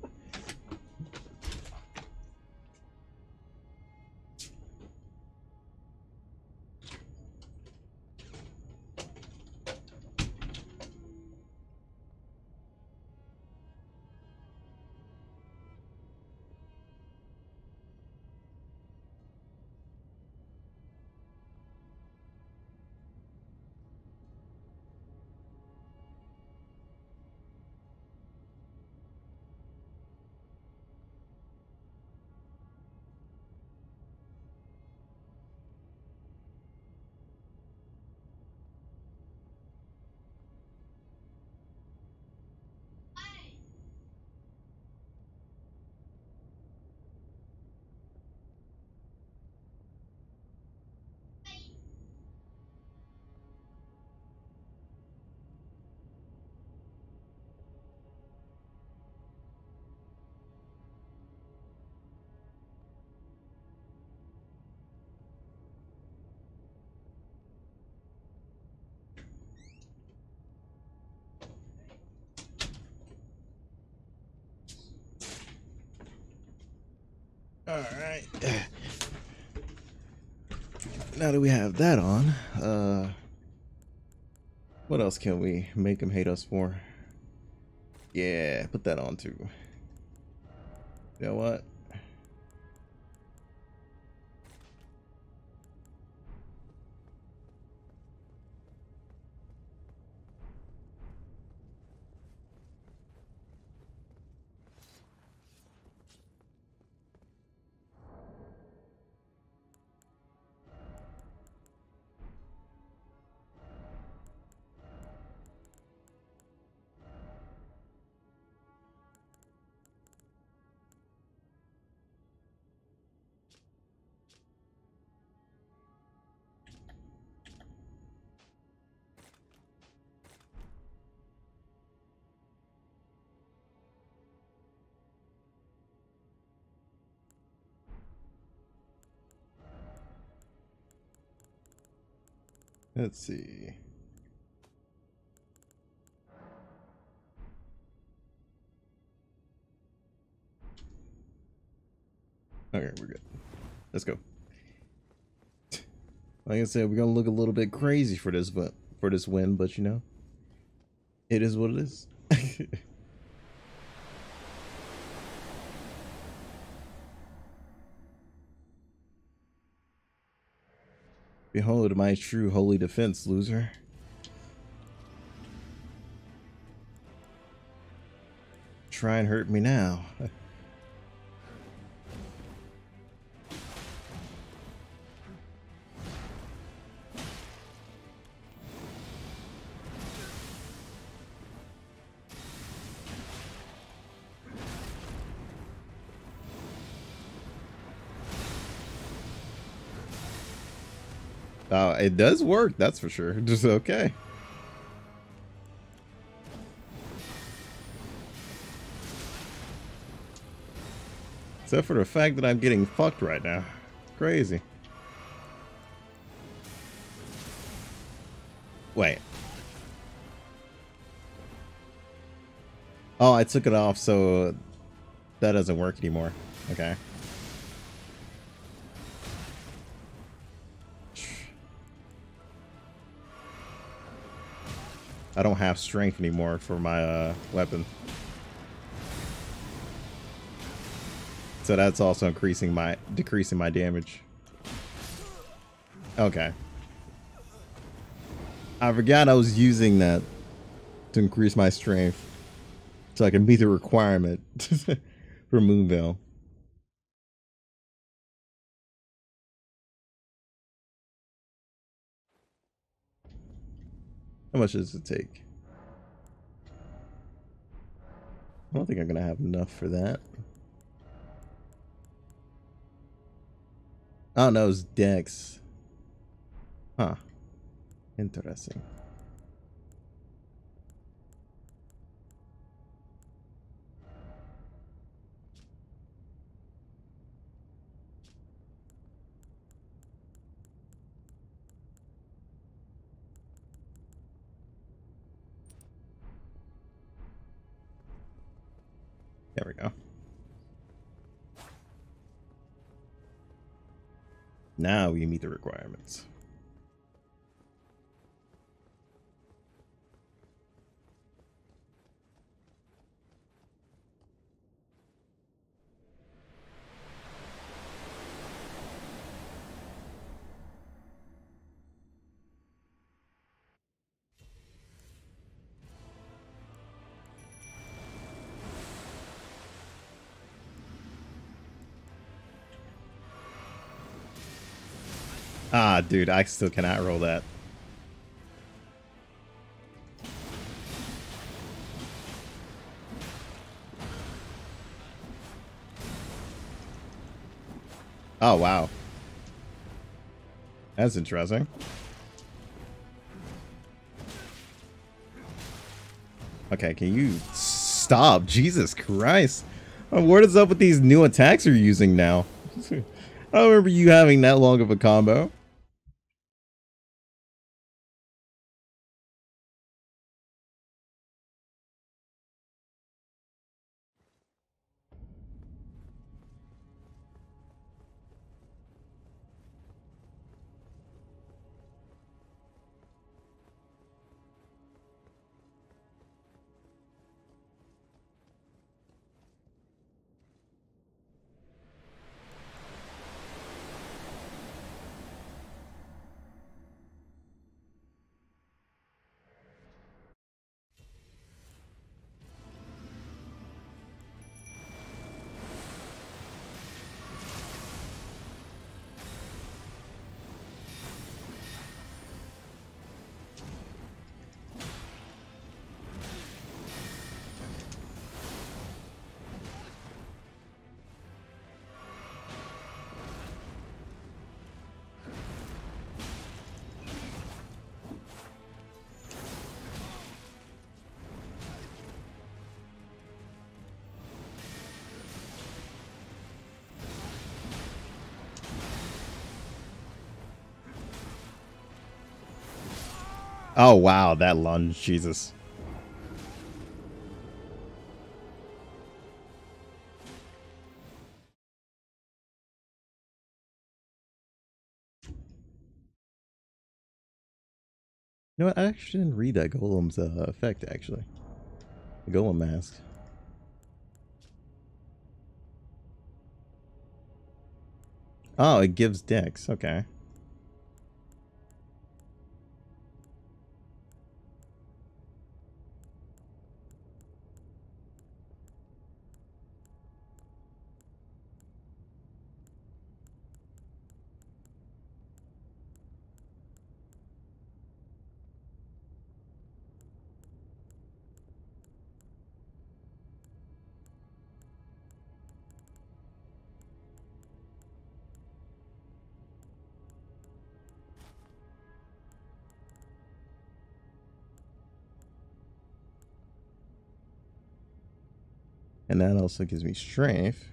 Alright, now that we have that on, uh, what else can we make them hate us for? Yeah, put that on too. You know what? Let's see. Okay, we're good. Let's go. Like I said, we're gonna look a little bit crazy for this, but for this win, but you know, it is what it is. Behold my true holy defense, loser. Try and hurt me now. Uh, it does work, that's for sure. Just okay. Except for the fact that I'm getting fucked right now. It's crazy. Wait. Oh, I took it off, so that doesn't work anymore. Okay. I don't have strength anymore for my uh, weapon. So that's also increasing my decreasing my damage. Okay. I forgot I was using that to increase my strength so I can meet the requirement for Moonveil. How much does it take? I don't think I'm gonna have enough for that. Oh no, it's Dex. Huh. Interesting. There we go. Now you meet the requirements. Ah, dude, I still cannot roll that. Oh, wow. That's interesting. Okay, can you stop? Jesus Christ. What is up with these new attacks you're using now? I don't remember you having that long of a combo. Oh, wow, that lunge, Jesus. You know what, I actually didn't read that golem's uh, effect, actually. The golem mask. Oh, it gives dex, okay. And that also gives me strength.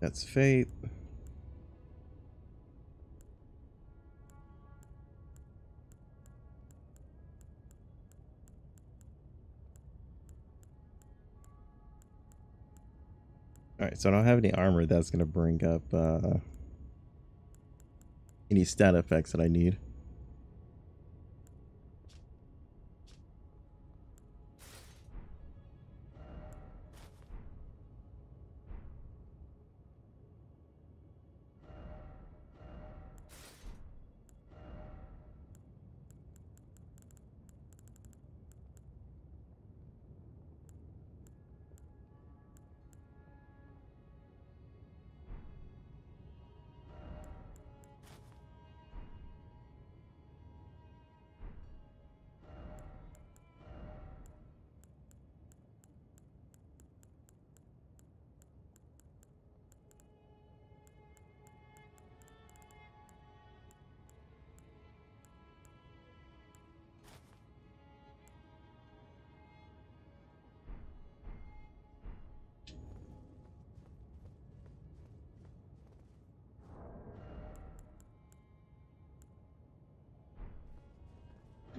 That's fate. Alright, so I don't have any armor that's going to bring up uh, any stat effects that I need.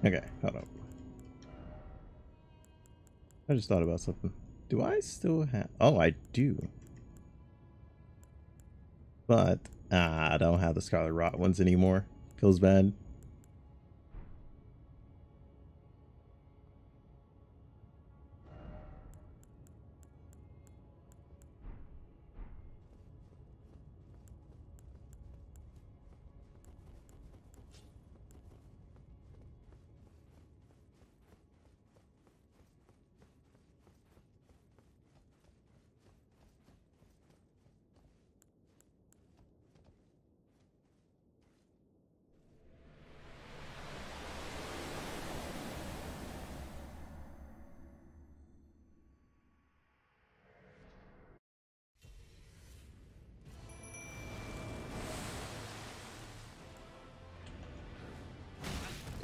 Okay, hold up. I just thought about something. Do I still have... Oh, I do. But ah, I don't have the Scarlet Rot ones anymore. Feels bad.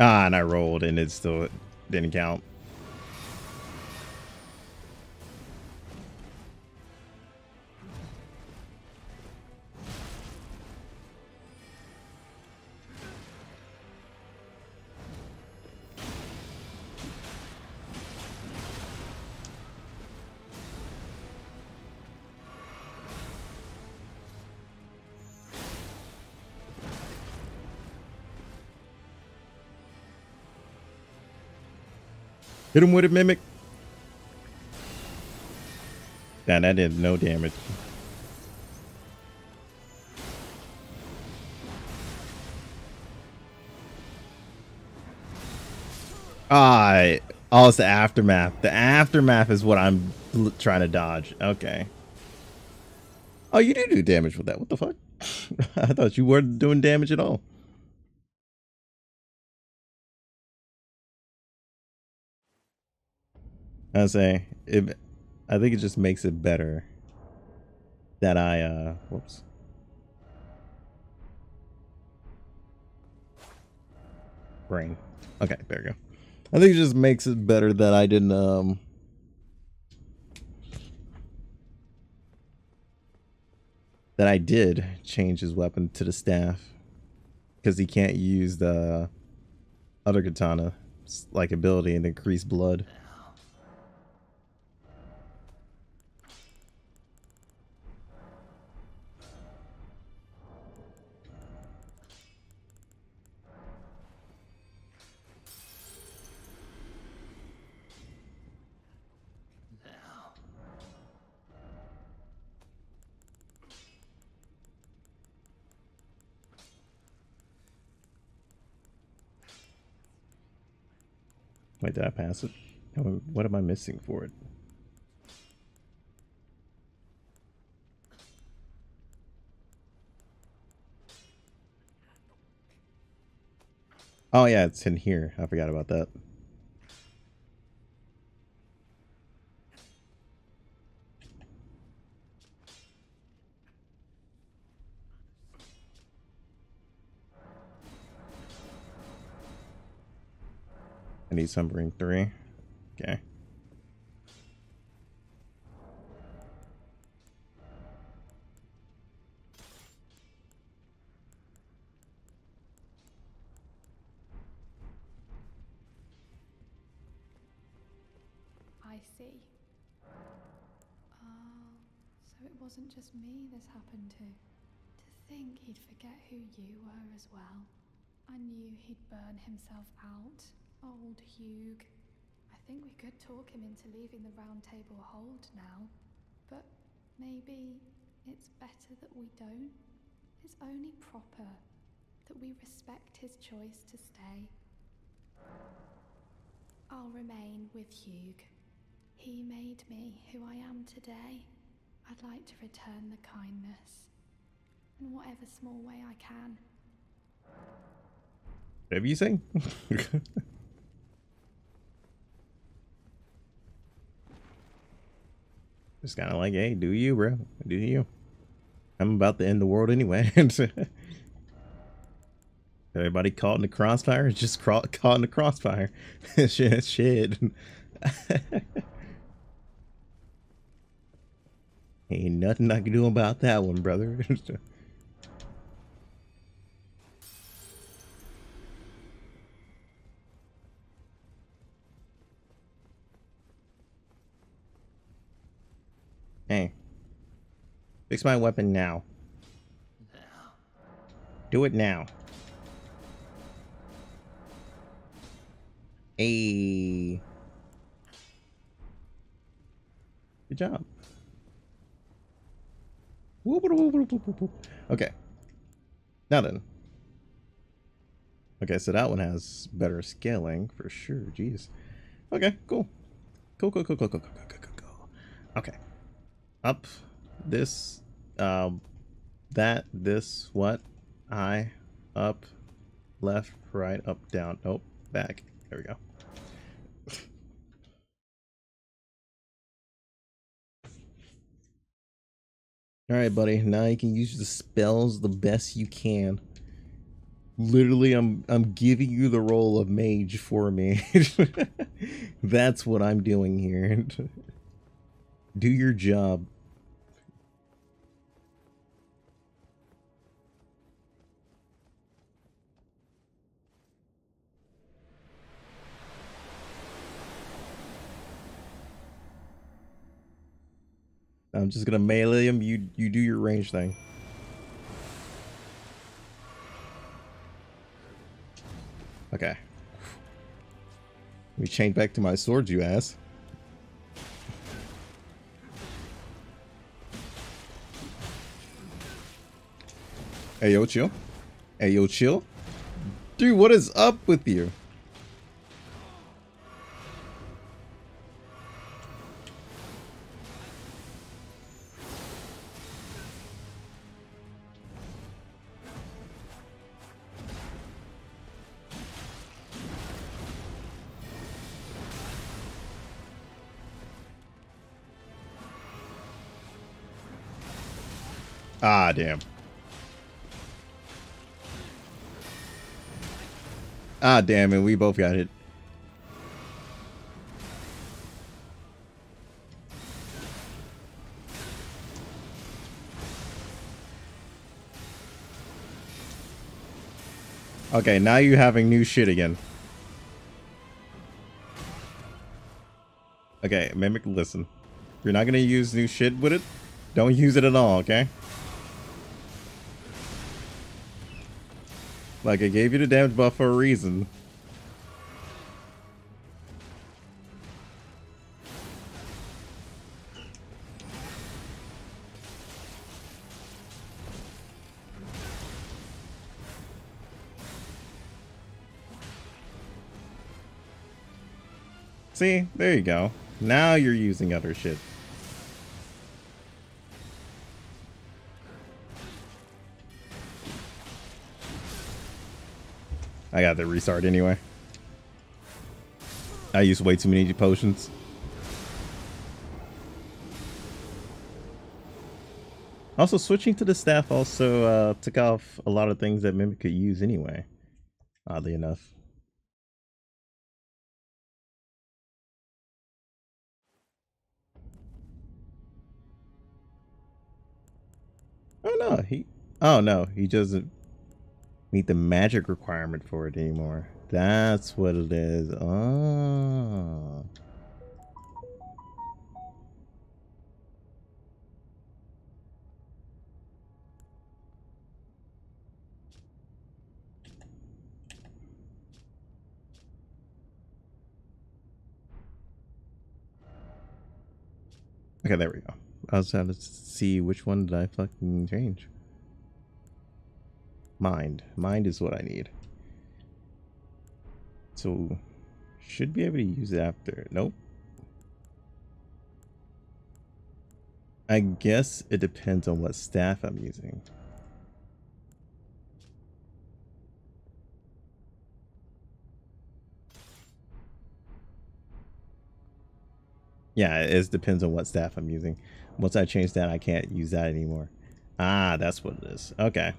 Ah, and I rolled and it still didn't count. Hit him with a Mimic. Nah, that did no damage. Ah, oh, it's the aftermath. The aftermath is what I'm trying to dodge. Okay. Oh, you did do damage with that. What the fuck? I thought you weren't doing damage at all. I say it, I think it just makes it better that I uh whoops. Brain. Okay, there we go. I think it just makes it better that I didn't um that I did change his weapon to the staff, because he can't use the other katana like ability and increase blood. Wait, did I pass it? What am I missing for it? Oh yeah, it's in here. I forgot about that. I need Sunbring three. Okay. I see. Oh, so it wasn't just me this happened to. To think he'd forget who you were as well. I knew he'd burn himself out. Old Hugh. I think we could talk him into leaving the Round Table hold now, but maybe it's better that we don't. It's only proper that we respect his choice to stay. I'll remain with Hugh. He made me who I am today. I'd like to return the kindness in whatever small way I can. Whatever you say. It's kind of like, hey, do you, bro? Do you? I'm about to end the world anyway. Everybody caught in the crossfire? Just caught in the crossfire. Shit. Shit. Ain't nothing I can do about that one, brother. Fix my weapon now. Now. Do it now. Hey. Good job. Okay. Now then. Okay, so that one has better scaling for sure. Jeez. Okay, cool. Cool, cool, cool, cool, cool, cool, cool, cool, cool. Okay. Up. This. Um. That. This. What? I. Up. Left. Right. Up. Down. Nope. Back. There we go. Alright, buddy. Now you can use the spells the best you can. Literally, I'm I'm giving you the role of mage for me. That's what I'm doing here. Do your job. I'm just gonna melee him. You you do your range thing. Okay. Let me change back to my sword, you ass. Hey yo, chill. Hey yo, chill. Dude, what is up with you? Ah, damn. Ah, damn, and we both got hit. Okay, now you're having new shit again. Okay, Mimic, listen. You're not gonna use new shit with it. Don't use it at all, okay? Like, I gave you the damage buff for a reason. See? There you go. Now you're using other shit. I got to restart anyway. I used way too many potions. Also, switching to the staff also uh, took off a lot of things that Mimic could use anyway, oddly enough. Oh no, he. Oh no, he doesn't meet the magic requirement for it anymore. That's what it is. Oh. Okay, there we go. I was trying to see which one did I fucking change. Mind. Mind is what I need. So, should be able to use it after. Nope. I guess it depends on what staff I'm using. Yeah, it depends on what staff I'm using. Once I change that, I can't use that anymore. Ah, that's what it is. Okay.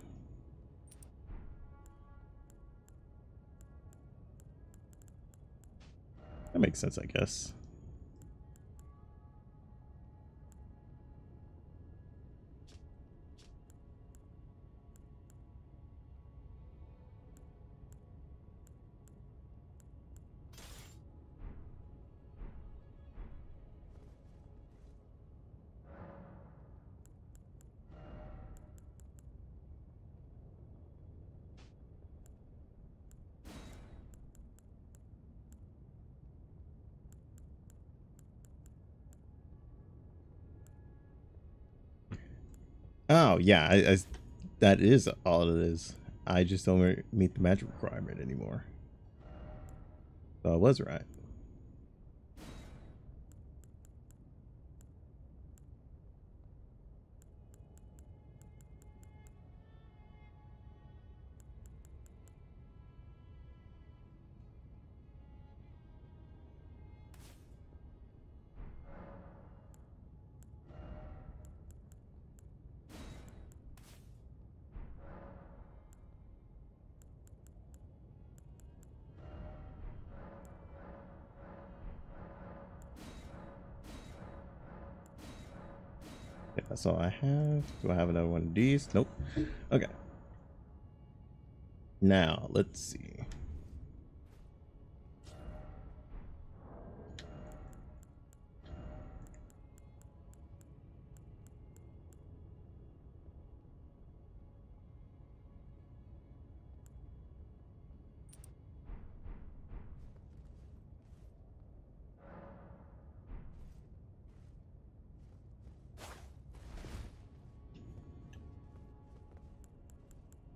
That makes sense, I guess. Oh, yeah. I, I, that is all it is. I just don't meet the magic requirement anymore. So I was right. That's all I have. Do I have another one of these? Nope. Okay. Now, let's see.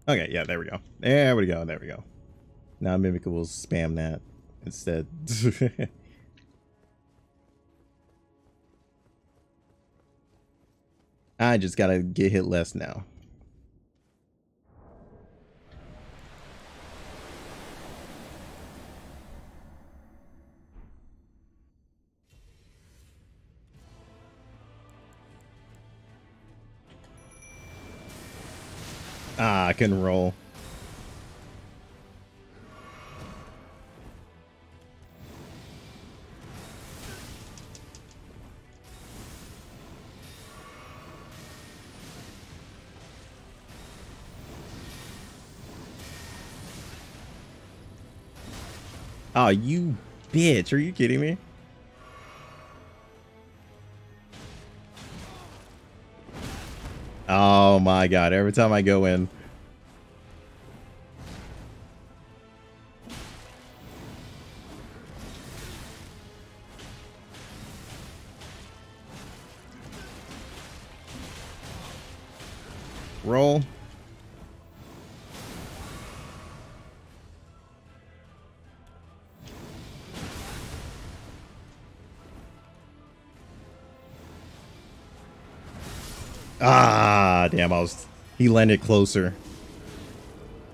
Okay, yeah, there we go. There we go, there we go. Now Mimic will spam that instead. I just gotta get hit less now. Ah, I can roll. Oh, you bitch. Are you kidding me? Oh my god, every time I go in. Roll. Ah, damn, I was, he landed closer.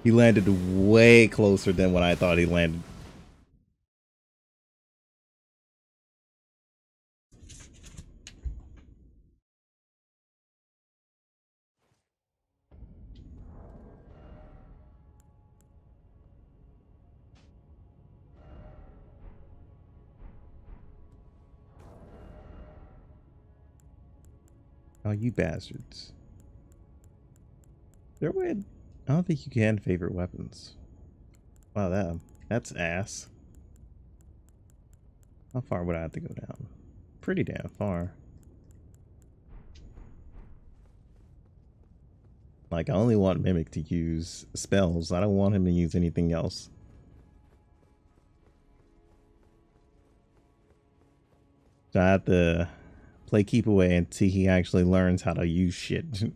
He landed way closer than what I thought he landed. Oh, you bastards. There would... I don't think you can favorite weapons. Wow, that that's ass. How far would I have to go down? Pretty damn far. Like, I only want Mimic to use spells. I don't want him to use anything else. So I have to... play keep away until he actually learns how to use shit.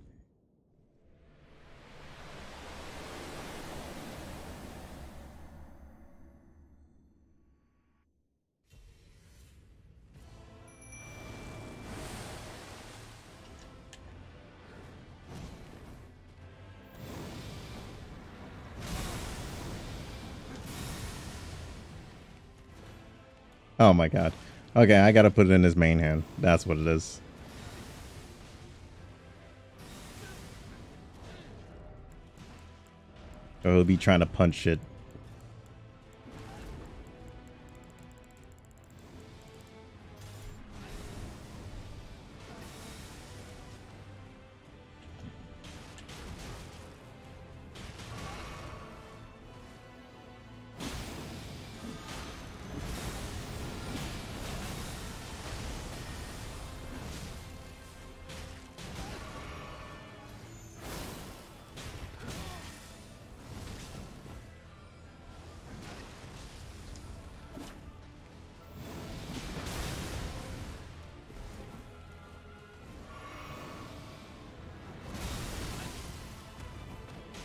Oh my god. Okay, I gotta put it in his main hand. That's what it is. Or he'll be trying to punch it.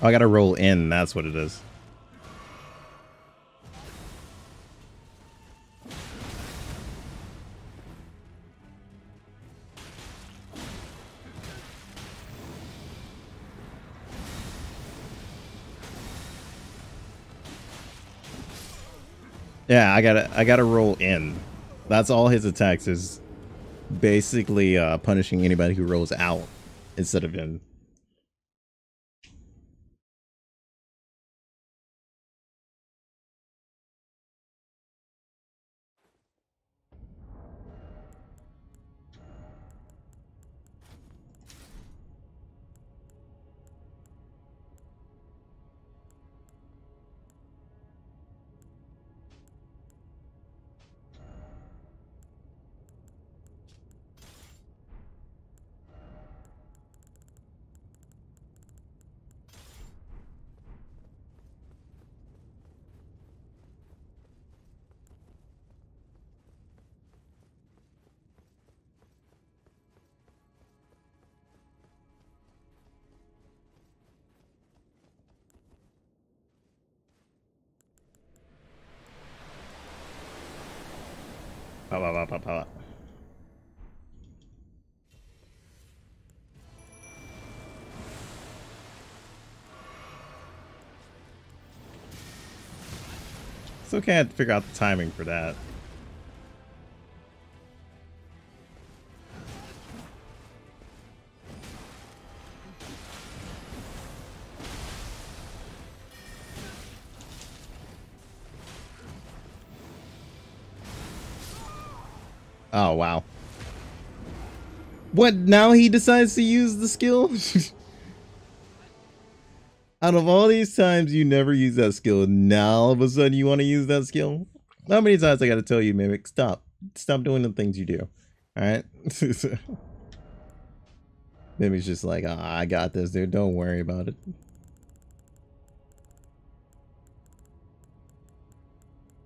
Oh, I gotta roll in. That's what it is. Yeah, I gotta, I gotta roll in. That's all his attacks is basically uh, punishing anybody who rolls out instead of in. Still can't figure out the timing for that. Oh, wow. What, now he decides to use the skill? Out of all these times you never use that skill, now all of a sudden you want to use that skill? How many times I gotta tell you, Mimic, stop. Stop doing the things you do. Alright? Mimic's just like, oh, I got this, dude. Don't worry about it.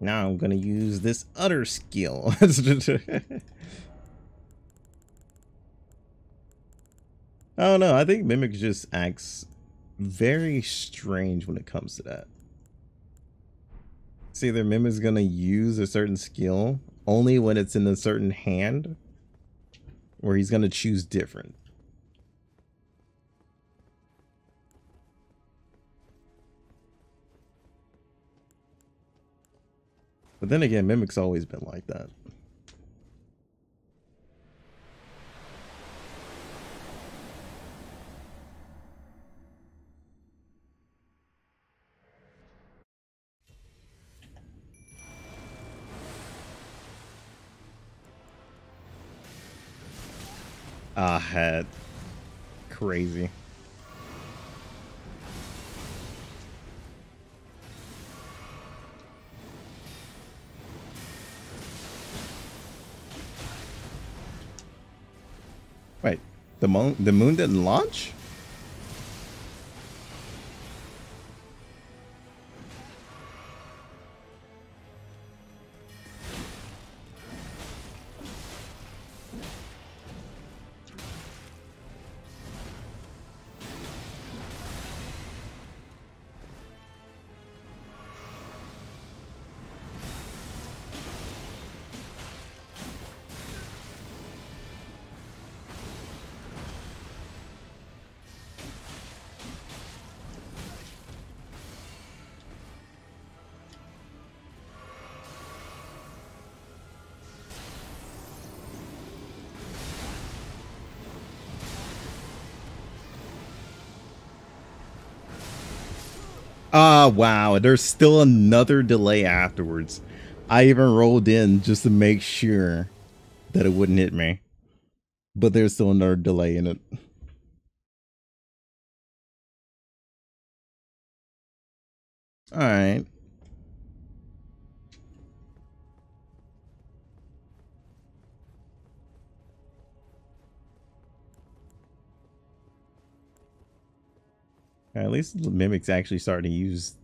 Now I'm gonna use this other skill. I don't know. I think Mimic just acts very strange when it comes to that. It's either Mimic's gonna use a certain skill only when it's in a certain hand, or he's gonna choose different. But then again, Mimic's always been like that. Ah, head. Crazy. Wait, the moon, the moon didn't launch? Ah, wow, there's still another delay afterwards. I even rolled in just to make sure that it wouldn't hit me. But there's still another delay in it. Alright. At least Mimic's actually starting to use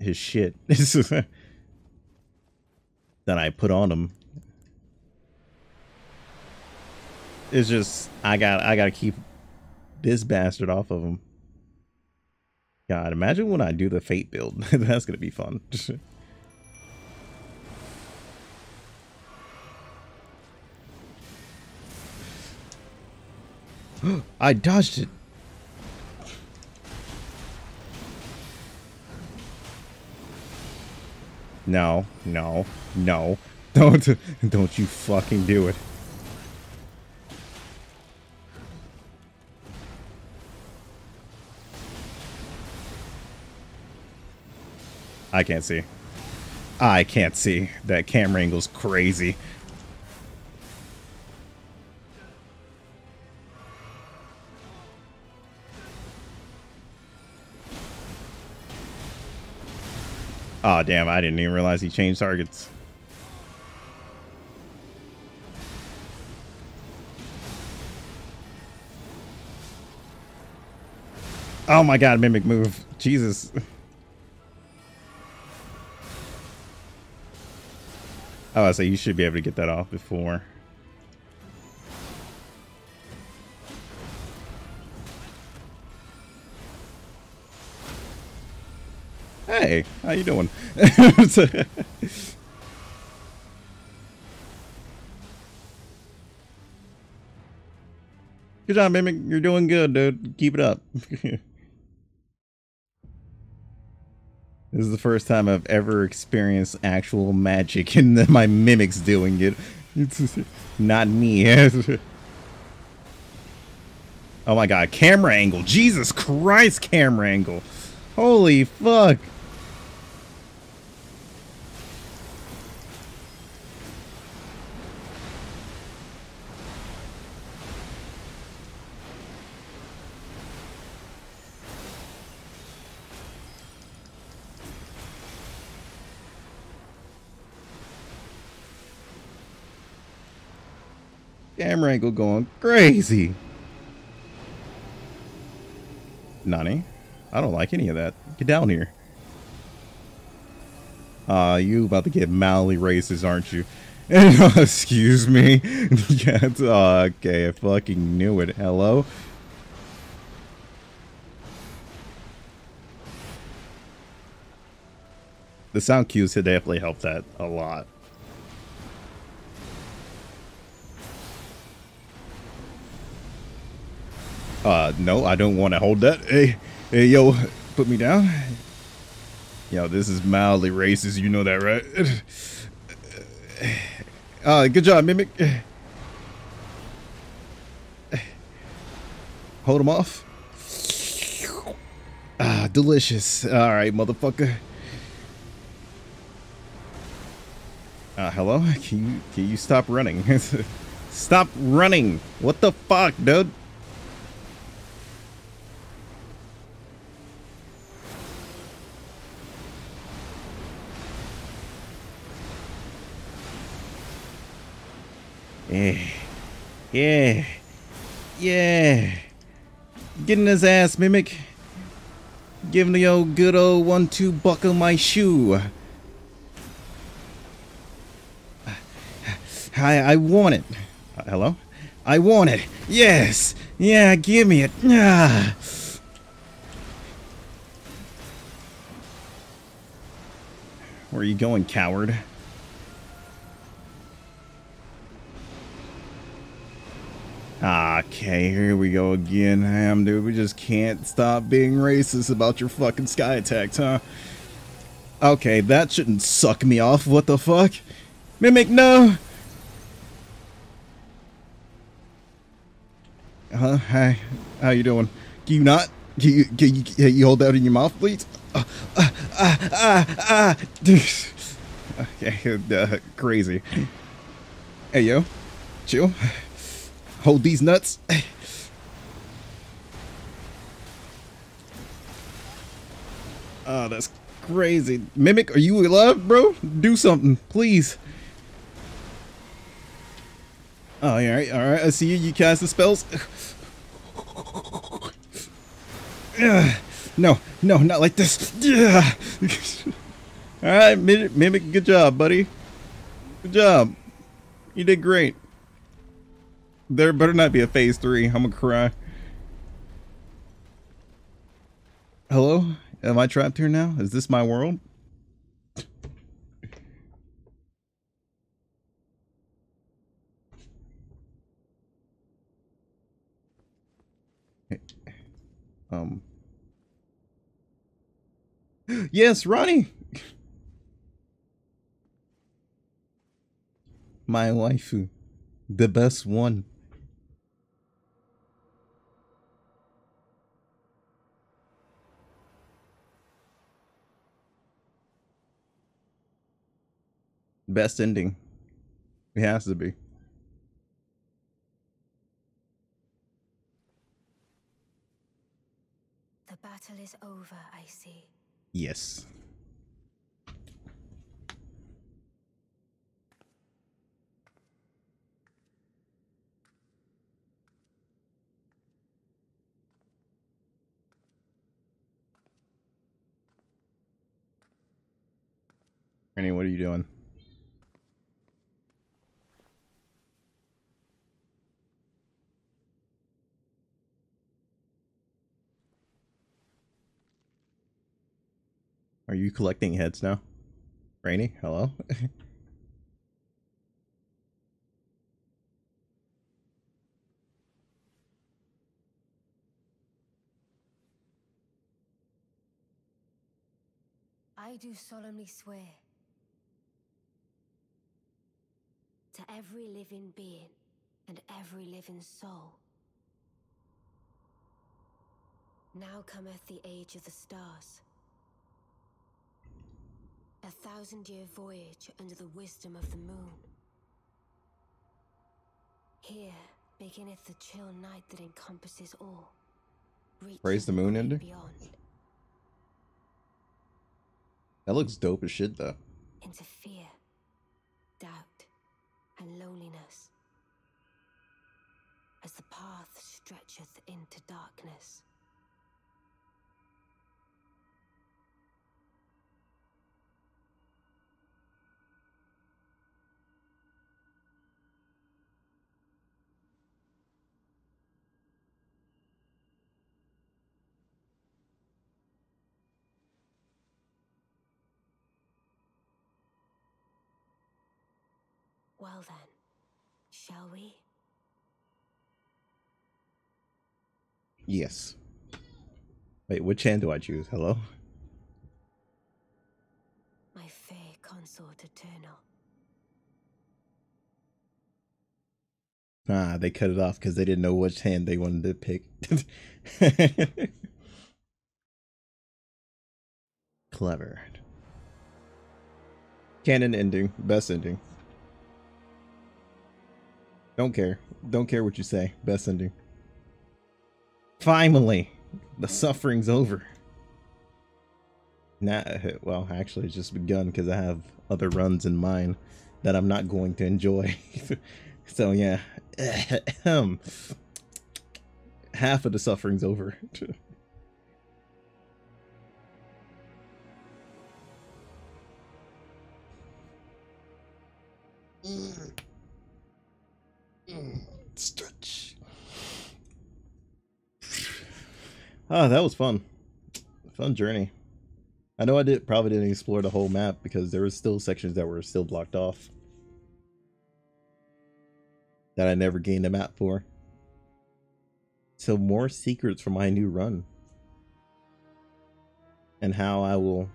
his shit that I put on him. It's just I got I gotta keep this bastard off of him. God, imagine when I do the Fate build. That's going to be fun. I dodged it. No, no, no. Don't, don't you fucking do it. I can't see. I can't see. That camera angle's crazy. Oh, damn, I didn't even realize he changed targets. Oh my God, Mimic move. Jesus. Oh, I say you should be able to get that off before. Hey, how you doing? Good job, Mimic. You're doing good, dude. Keep it up. This is the first time I've ever experienced actual magic and my Mimic's doing it. It's not me. Oh my God, camera angle. Jesus Christ, camera angle. Holy fuck. Camera angle going crazy. Nani? I don't like any of that. Get down here. Ah, uh, you about to get mildly racist, aren't you? Excuse me. Yeah, it's, uh, okay, I fucking knew it. Hello? The sound cues had definitely helped that a lot. Uh, no, I don't want to hold that. Hey, hey, yo, put me down. Yo, this is mildly racist. You know that, right? Uh, good job, Mimic. Hold him off. Ah, delicious. All right, motherfucker. Uh, hello? Can you, can you stop running? Stop running. What the fuck, dude? Yeah, yeah, yeah. Getting his ass, Mimic. Giving the old good old one two buckle my shoe. I, I want it. Uh, hello? I want it. Yes. Yeah, give me it. Ah. Where are you going, coward? Okay, here we go again, ham dude. We just can't stop being racist about your fucking sky attacks, huh? Okay, that shouldn't suck me off. What the fuck? Mimic, no! Huh? Hi. How you doing? Can you not? Can you, can you, can you hold that in your mouth, please? Ah, ah, ah, ah, ah. Okay, uh, crazy. Hey, yo. Chill. Hold these nuts. Oh, that's crazy. Mimic, are you alive, bro? Do something, please. Oh, all right, all right. I see you. You cast the spells. No, no, not like this. All right, Mimic, good job, buddy. Good job. You did great. There better not be a phase three. I'm gonna cry. Hello? Am I trapped here now? Is this my world? Hey. Um. Yes, Ronnie! My waifu. The best one. Best ending. It has to be. The battle is over, I see. Yes. Ronnie, what are you doing? Are you collecting heads now? Rainy, hello? I do solemnly swear to every living being and every living soul. Now cometh the age of the stars. A thousand-year voyage under the wisdom of the moon. Here beginneth the chill night that encompasses all. Praise the moon, Ender. That looks dope as shit, though. Into fear, doubt, and loneliness, as the path stretcheth into darkness. Well then, shall we? Yes. Wait, which hand do I choose? Hello? My fair consort eternal. Ah, they cut it off because they didn't know which hand they wanted to pick. Clever. Canon ending. Best ending. Don't care. Don't care what you say. Best ending. Finally! The suffering's over. Nah, well, actually, it's just begun because I have other runs in mind that I'm not going to enjoy. So, yeah. Half of the suffering's over. Stretch. Oh, that was fun. Fun journey. I know I did probably didn't explore the whole map because there were still sections that were still blocked off that I never gained a map for. So more secrets for my new run. And how I will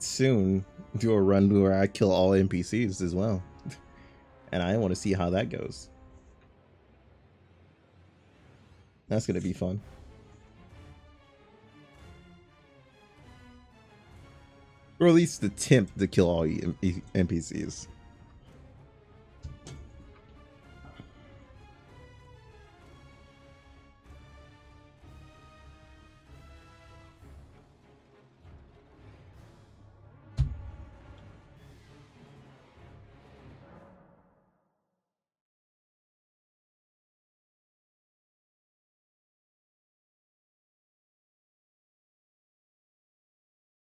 soon do a run where I kill all N P Cs as well. And I want to see how that goes. That's gonna be fun. Or at least attempt to kill all N P Cs.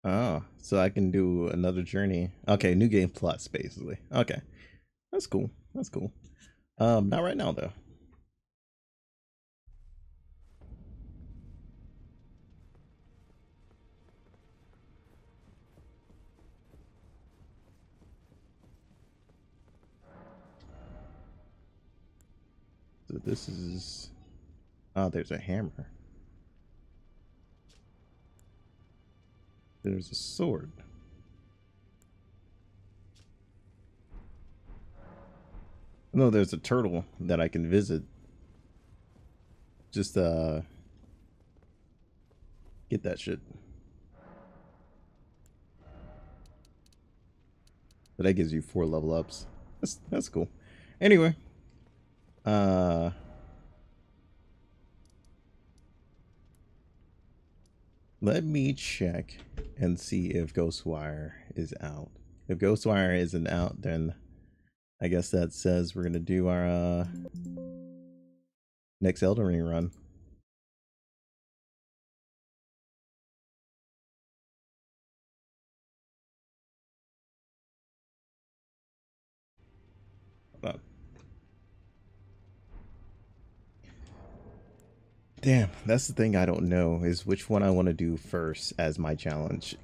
Oh, so I can do another journey. Okay, new game plus, basically. Okay, that's cool. That's cool. Um, not right now, though. this is... Ah, oh, there's a hammer. There's a sword. No, there's a turtle that I can visit. Just, uh... get that shit. But that gives you four level ups. That's, that's cool. Anyway. Uh... Let me check and see if Ghostwire is out. If Ghostwire isn't out, then I guess that says we're going to do our uh, next Elden Ring run. Hold on. Damn, that's the thing I don't know, is which one I want to do first as my challenge.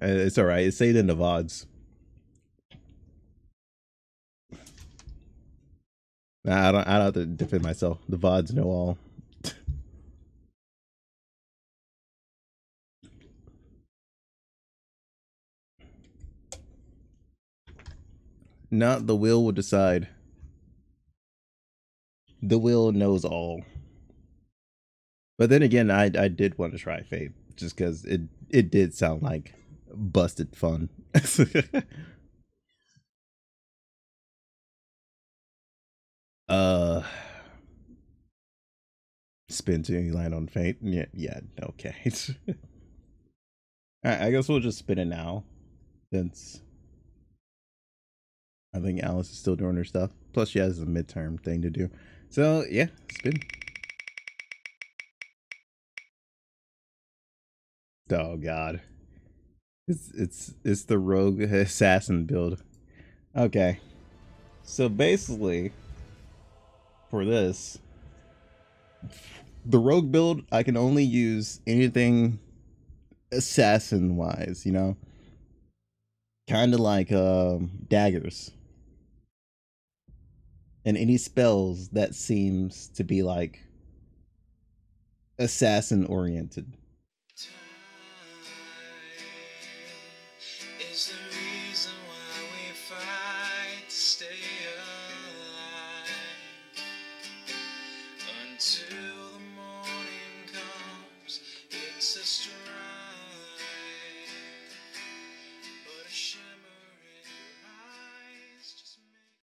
It's alright, it's saved in the V O Ds. Nah, I don't, I don't have to defend myself. The V O Ds know all. Not the will will decide. The will knows all. But then again, I I did want to try Fate just because it it did sound like busted fun. uh, spin to any line on Fate? Yeah, yeah, okay. All right, I guess we'll just spin it now, since I think Alice is still doing her stuff. Plus she has a midterm thing to do. So yeah, spin. Oh god. It's it's it's the rogue assassin build. Okay. So basically for this, the rogue build, I can only use anything assassin wise, you know? Kinda like um daggers. And any spells that seems to be like assassin oriented. Time is the reason why we fight to stay alive. Until